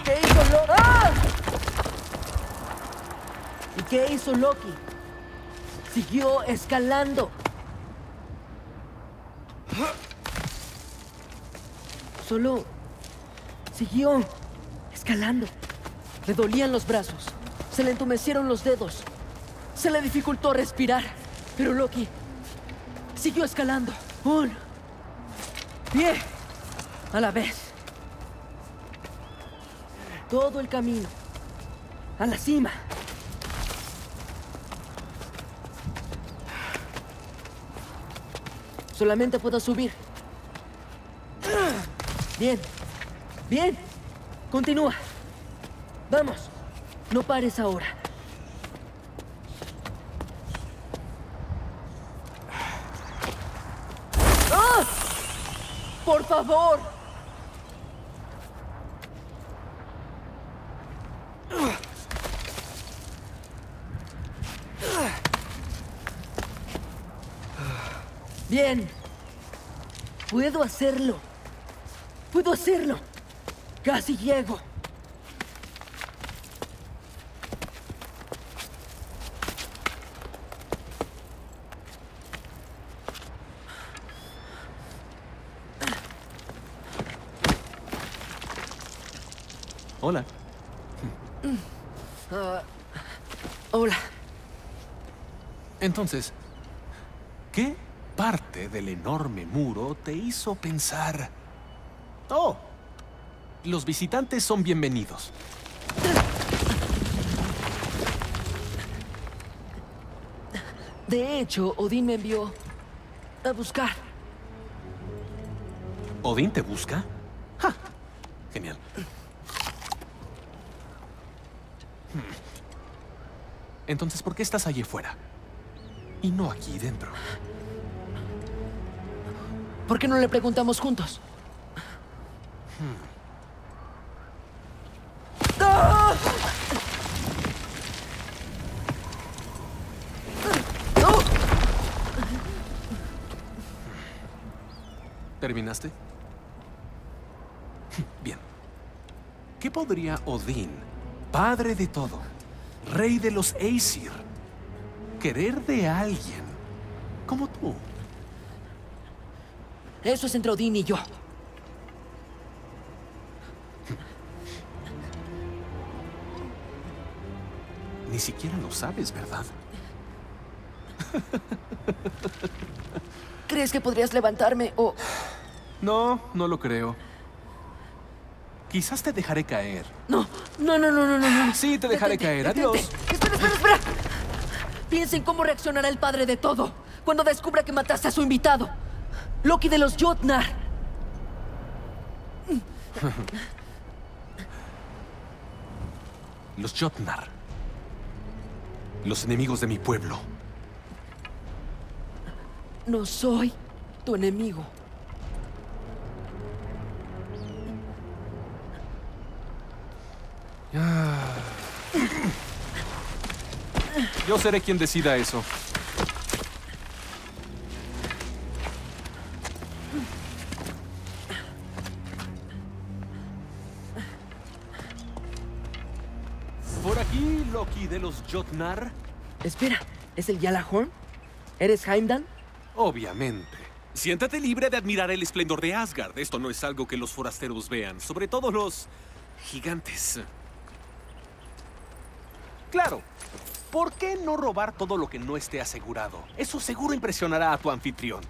¿Qué hizo Loki? ¡Ah! ¿Y qué hizo Loki? Siguió escalando. Solo... siguió... escalando. Le dolían los brazos. Se le entumecieron los dedos. Se le dificultó respirar. Pero Loki... siguió escalando. Un... pie... a la vez. Todo el camino. A la cima. Solamente puedo subir. Bien. Bien. Continúa. Vamos. No pares ahora. ¡Ah! ¡Por favor! Bien. Puedo hacerlo. Puedo hacerlo. Casi llego. Hola. Uh, hola. Entonces, ¿qué parte del enorme muro te hizo pensar... oh, los visitantes son bienvenidos? De hecho, Odín me envió a buscar. ¿Odín te busca? ¡Ja! Genial. Entonces, ¿por qué estás allí fuera? Y no aquí dentro. ¿Por qué no le preguntamos juntos? Hmm. ¡Ah! ¡Oh! ¿Terminaste? Bien. ¿Qué podría Odín, padre de todo, rey de los Aesir, querer de alguien como tú? Eso es entre Odín y yo. Ni siquiera lo sabes, ¿verdad? ¿Crees que podrías levantarme o...? No, no lo creo. Quizás te dejaré caer. No, no, no, no, no, no. no. Sí, te dejaré detente, caer. Detente. Adiós. Espera, espera, espera. Piensa en cómo reaccionará el padre de todo cuando descubra que mataste a su invitado. Loki de los Jotnar. Los Jotnar. Los enemigos de mi pueblo. No soy tu enemigo. Yo seré quien decida eso. ¿De los Jotnar? Espera, ¿es el Yalahorn? ¿Eres Heimdall? Obviamente. Siéntate libre de admirar el esplendor de Asgard. Esto no es algo que los forasteros vean, sobre todo los gigantes. Claro. ¿Por qué no robar todo lo que no esté asegurado? Eso seguro impresionará a tu anfitrión.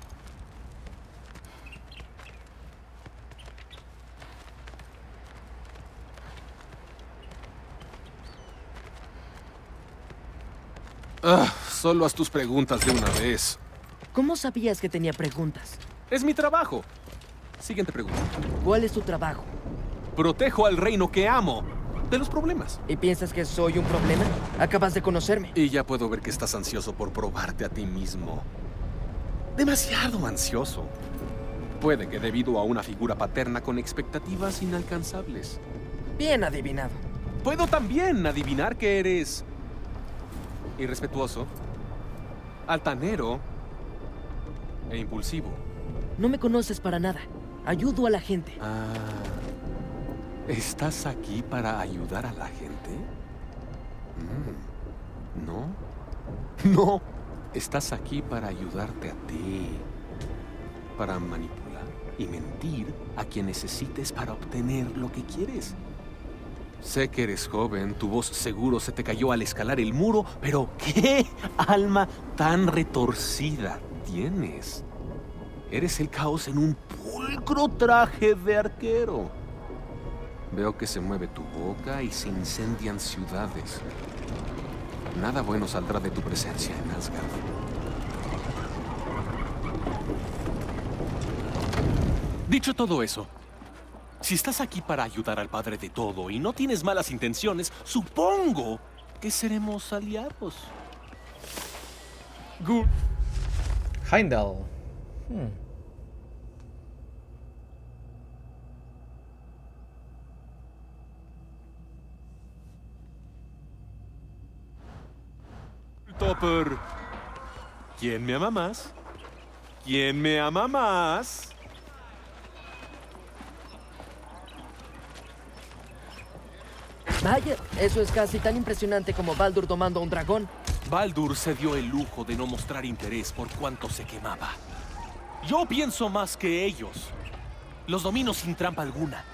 Ah, solo haz tus preguntas de una vez. ¿Cómo sabías que tenía preguntas? Es mi trabajo. Siguiente pregunta. ¿Cuál es tu trabajo? Protejo al reino que amo de los problemas. ¿Y piensas que soy un problema? Acabas de conocerme. Y ya puedo ver que estás ansioso por probarte a ti mismo. Demasiado ansioso. Puede que debido a una figura paterna con expectativas inalcanzables. Bien adivinado. Puedo también adivinar que eres irrespetuoso, altanero e impulsivo. No me conoces para nada. Ayudo a la gente. Ah, ¿estás aquí para ayudar a la gente? Mm, no. No. Estás aquí para ayudarte a ti. Para manipular y mentir a quien necesites para obtener lo que quieres. Sé que eres joven, tu voz seguro se te cayó al escalar el muro, pero ¿qué alma tan retorcida tienes? Eres el caos en un pulcro traje de arquero. Veo que se mueve tu boca y se incendian ciudades. Nada bueno saldrá de tu presencia en Asgard. Dicho todo eso, si estás aquí para ayudar al padre de todo y no tienes malas intenciones, supongo que seremos aliados. Good. Heimdall. Hmm. Topper. ¿Quién me ama más? ¿Quién me ama más? Vaya, eso es casi tan impresionante como Baldur domando a un dragón. Baldur se dio el lujo de no mostrar interés por cuánto se quemaba. Yo pienso más que ellos. Los domino sin trampa alguna.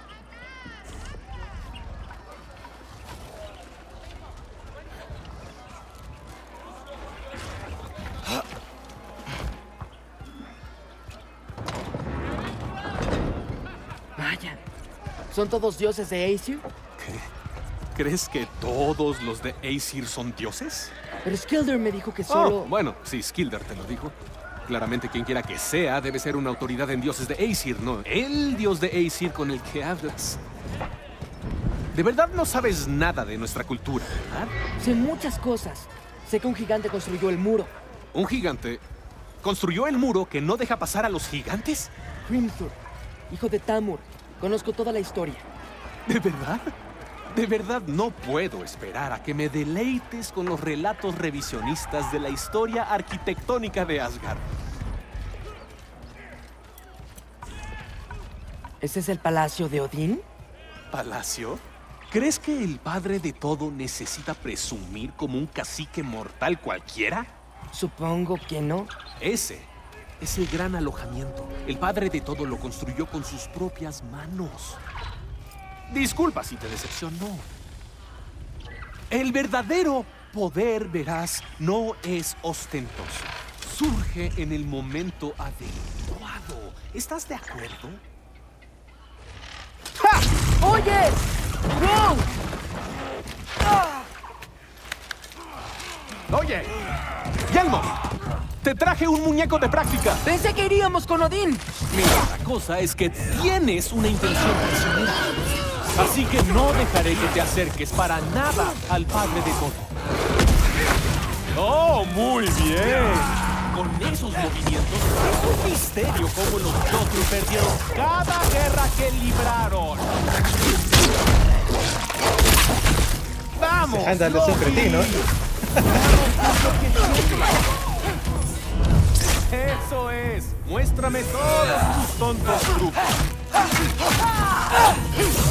Vaya, ¿son todos dioses de Aesir? ¿Qué? ¿Crees que todos los de Aesir son dioses? Pero Skilder me dijo que solo... Oh, bueno, sí, Skilder te lo dijo. Claramente quien quiera que sea debe ser una autoridad en dioses de Aesir, no el dios de Aesir con el que hablas. De verdad no sabes nada de nuestra cultura, ¿verdad? Sé muchas cosas. Sé que un gigante construyó el muro. ¿Un gigante construyó el muro que no deja pasar a los gigantes? Grimthur, hijo de Tamur. Conozco toda la historia. ¿De verdad? De verdad no puedo esperar a que me deleites con los relatos revisionistas de la historia arquitectónica de Asgard. ¿Ese es el palacio de Odín? ¿Palacio? ¿Crees que el padre de todo necesita presumir como un cacique mortal cualquiera? Supongo que no. Ese es el gran alojamiento. El padre de todo lo construyó con sus propias manos. Disculpa si te decepcionó. El verdadero poder, verás, no es ostentoso. Surge en el momento adecuado. ¿Estás de acuerdo? ¡Ja! ¡Oye! ¡No! ¡Ah! ¡Oye! ¡Yelmo! ¡Te traje un muñeco de práctica! Pensé que iríamos con Odín. Mira, la cosa es que tienes una intención personal. Así que no dejaré que te acerques para nada al padre de todo. ¡Oh, muy bien! Con esos movimientos es un misterio cómo los Jotnar perdieron cada guerra que libraron. ¡Vamos! Ándale, siempre ti, ¿no? ¡Eso es! ¡Muéstrame todos tus tontos trucos!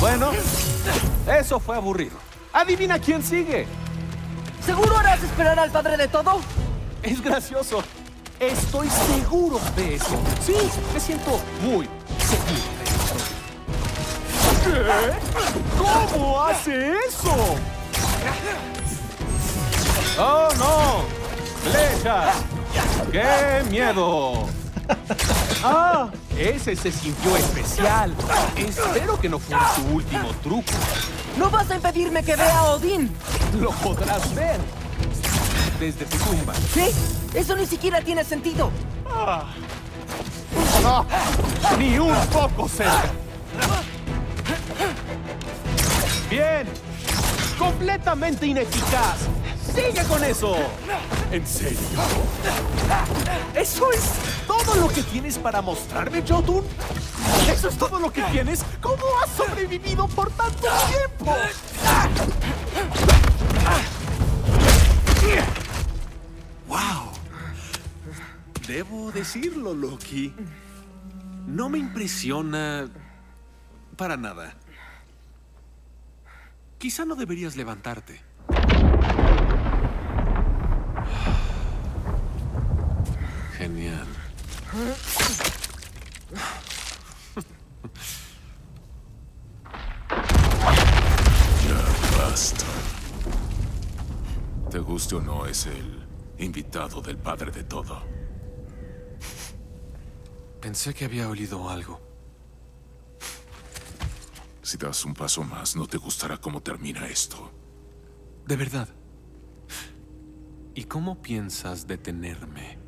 Bueno, eso fue aburrido. Adivina quién sigue. ¿Seguro harás esperar al padre de todo? Es gracioso. Estoy seguro de eso. Sí, me siento muy seguro de eso. ¿Qué? ¿Cómo hace eso? ¡Oh, no! ¡Flechas! ¡Qué miedo! ¡Ah! Ese se sintió especial. Espero que no fuera su último truco. No vas a impedirme que vea a Odín. Lo podrás ver. desde tu tumba. ¿Qué? ¡Eso ni siquiera tiene sentido! Ah. Ah. ¡Ni un poco cerca! ¡Bien! ¡Completamente ineficaz! ¡Sigue con eso! ¿En serio? ¿Eso es todo lo que tienes para mostrarme, Jotun? ¿Eso es todo lo que tienes? ¿Cómo has sobrevivido por tanto tiempo? ¡Wow! Debo decirlo, Loki. No me impresiona para nada. Quizá no deberías levantarte. Genial. Ya basta. Te guste o no, es el invitado del padre de todo. Pensé que había olido algo. Si das un paso más, no te gustará cómo termina esto. De verdad. ¿Y cómo piensas detenerme?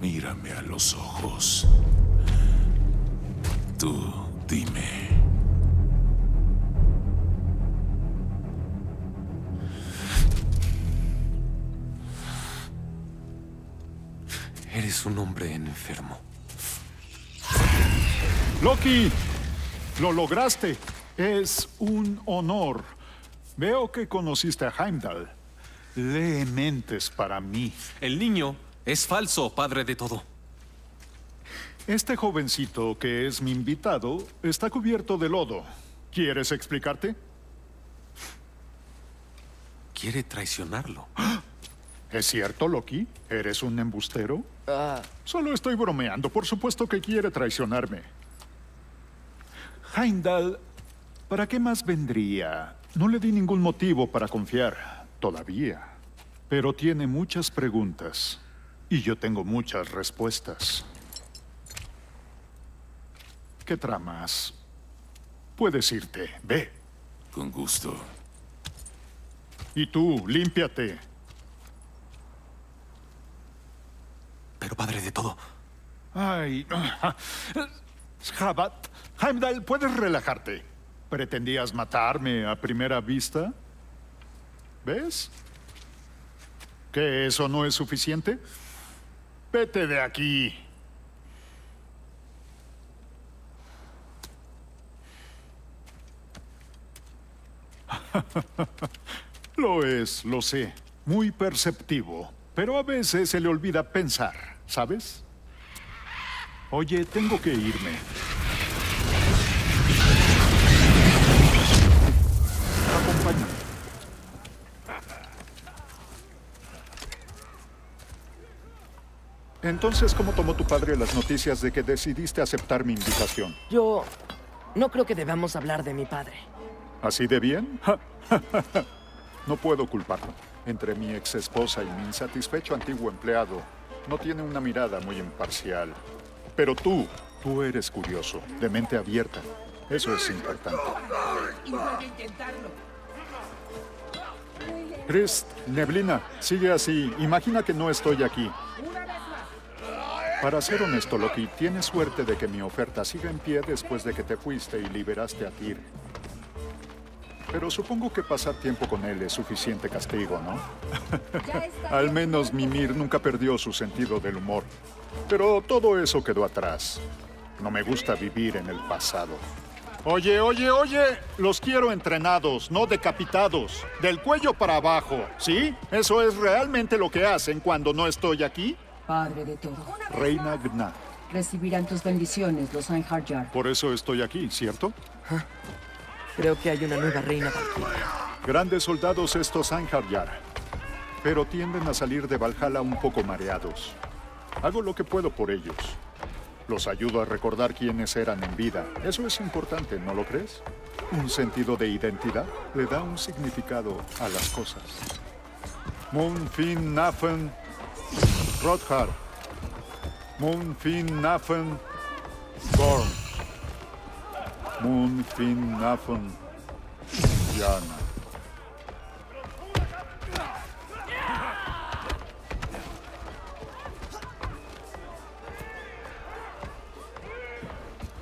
Mírame a los ojos. Tú dime. Eres un hombre enfermo. Loki, lo lograste. Es un honor. Veo que conociste a Heimdall. Le mentes para mí. El niño... es falso, padre de todo. Este jovencito, que es mi invitado, está cubierto de lodo. ¿Quieres explicarte? Quiere traicionarlo. ¿Es cierto, Loki? ¿Eres un embustero? Ah. Solo estoy bromeando. Por supuesto que quiere traicionarme. Heimdall, ¿para qué más vendría? No le di ningún motivo para confiar, todavía. Pero tiene muchas preguntas. Y yo tengo muchas respuestas. ¿Qué tramas? Puedes irte, ve. Con gusto. Y tú, límpiate. Pero padre de todo. Ay. Shabbat, Heimdall, puedes relajarte. ¿Pretendías matarme a primera vista? ¿Ves? ¿Que eso no es suficiente? ¡Vete de aquí! Lo es, lo sé. Muy perceptivo. Pero a veces se le olvida pensar, ¿sabes? Oye, tengo que irme. Acompáñame. Entonces, ¿cómo tomó tu padre las noticias de que decidiste aceptar mi invitación? Yo... no creo que debamos hablar de mi padre. ¿Así de bien? No puedo culparlo. Entre mi ex esposa y mi insatisfecho antiguo empleado, no tiene una mirada muy imparcial. Pero tú, tú eres curioso, de mente abierta. Eso es impactante. Y vuelve a intentarlo. Chris, neblina, sigue así. Imagina que no estoy aquí. Para ser honesto, Loki, tienes suerte de que mi oferta siga en pie después de que te fuiste y liberaste a Tyr. Pero supongo que pasar tiempo con él es suficiente castigo, ¿no? Al menos Mimir nunca perdió su sentido del humor. Pero todo eso quedó atrás. No me gusta vivir en el pasado. Oye, oye, oye. Los quiero entrenados, no decapitados. Del cuello para abajo, ¿sí? ¿Eso es realmente lo que hacen cuando no estoy aquí? Padre de todo. Reina Gna. Recibirán tus bendiciones, los Einherjar. Por eso estoy aquí, ¿cierto? ¿Ah? Creo que hay una nueva reina valquiria. Grandes soldados estos Einherjar. Pero tienden a salir de Valhalla un poco mareados. Hago lo que puedo por ellos. Los ayudo a recordar quiénes eran en vida. Eso es importante, ¿no lo crees? Un sentido de identidad le da un significado a las cosas. Mun fin nafen... Rothar, Moonfinnafen, Gorn, Moonfinnafen, Yana.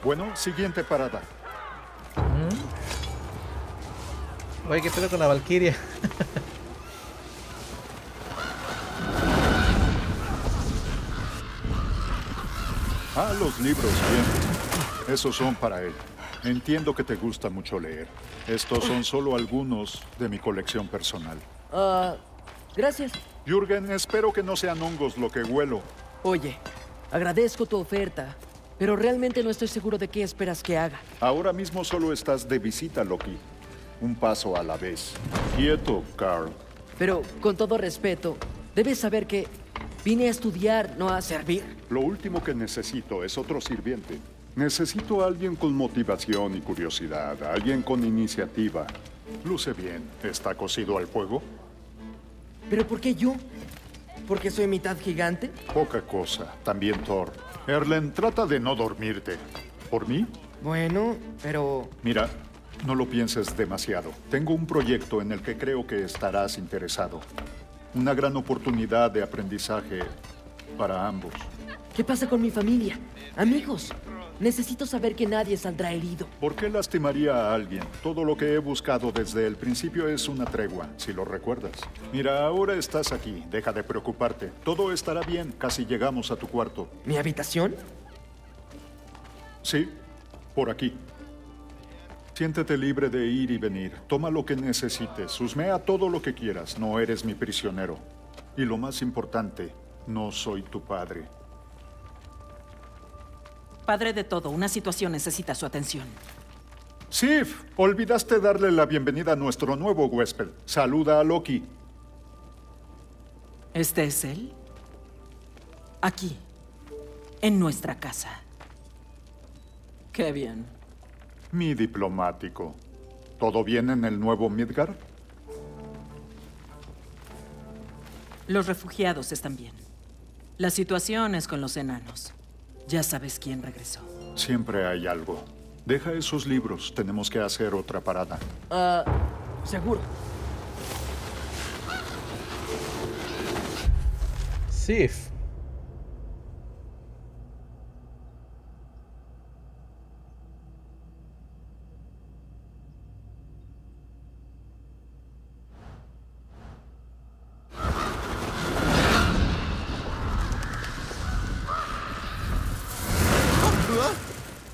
Bueno, siguiente parada. ¿Mm? Oye, qué pelo con la Valquiria. Ah, los libros, bien. Esos son para él. Entiendo que te gusta mucho leer. Estos son solo algunos de mi colección personal. Ah, uh, gracias. Jürgen, espero que no sean hongos lo que huelo. Oye, agradezco tu oferta, pero realmente no estoy seguro de qué esperas que haga. Ahora mismo solo estás de visita, Loki. Un paso a la vez. Quieto, Carl. Pero, con todo respeto, debes saber que vine a estudiar, no a servir. Lo último que necesito es otro sirviente. Necesito a alguien con motivación y curiosidad, a alguien con iniciativa. Luce bien. ¿Está cocido al fuego? ¿Pero por qué yo? ¿Porque soy mitad gigante? Poca cosa. También Thor. Erlen, trata de no dormirte. ¿Por mí? Bueno, pero... Mira, no lo pienses demasiado. Tengo un proyecto en el que creo que estarás interesado. Una gran oportunidad de aprendizaje para ambos. ¿Qué pasa con mi familia? Amigos... Necesito saber que nadie saldrá herido. ¿Por qué lastimaría a alguien? Todo lo que he buscado desde el principio es una tregua, si lo recuerdas. Mira, ahora estás aquí. Deja de preocuparte. Todo estará bien. Casi llegamos a tu cuarto. ¿Mi habitación? Sí, por aquí. Siéntete libre de ir y venir. Toma lo que necesites. Husmea todo lo que quieras. No eres mi prisionero. Y lo más importante, no soy tu padre. Padre de todo, una situación necesita su atención. Sif, olvidaste darle la bienvenida a nuestro nuevo huésped. Saluda a Loki. ¿Este es él? Aquí, en nuestra casa. Qué bien. Mi diplomático. ¿Todo bien en el nuevo Midgard? Los refugiados están bien. La situación es con los enanos. Ya sabes quién regresó. Siempre hay algo. Deja esos libros. Tenemos que hacer otra parada. Ah, uh, seguro. Sif.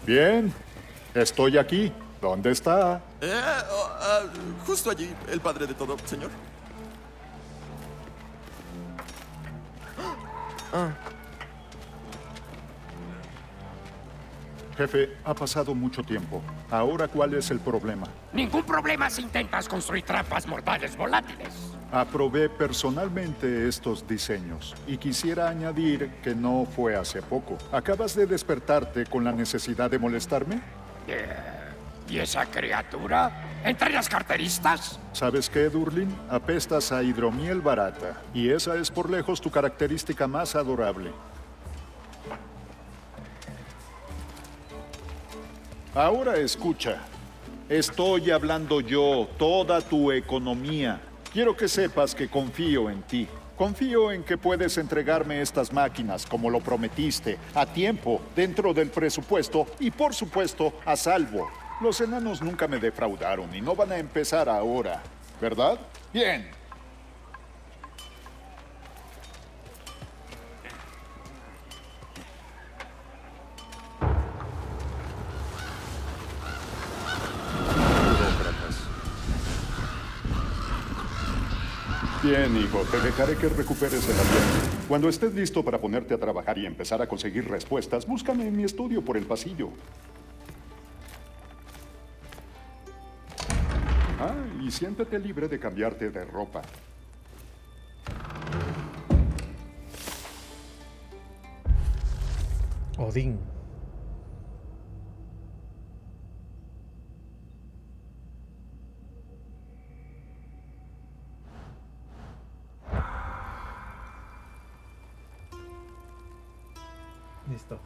Bien, estoy aquí. ¿Dónde está? Eh, oh, uh, justo allí, el padre de todo, señor. Ah. Jefe, ha pasado mucho tiempo. Ahora, ¿cuál es el problema? Ningún problema si intentas construir trampas mortales volátiles. Aprobé personalmente estos diseños y quisiera añadir que no fue hace poco. ¿Acabas de despertarte con la necesidad de molestarme? ¿Y esa criatura? ¿Entre las carteristas? ¿Sabes qué, Durlin? Apestas a hidromiel barata y esa es por lejos tu característica más adorable. Ahora escucha. Estoy hablando yo, toda tu economía. Quiero que sepas que confío en ti. Confío en que puedes entregarme estas máquinas, como lo prometiste, a tiempo, dentro del presupuesto y, por supuesto, a salvo. Los enanos nunca me defraudaron y no van a empezar ahora, ¿verdad? Bien. Bien, hijo, te dejaré que recuperes el avión. Cuando estés listo para ponerte a trabajar y empezar a conseguir respuestas, búscame en mi estudio por el pasillo. Ah, y siéntete libre de cambiarte de ropa. Odín. Listo.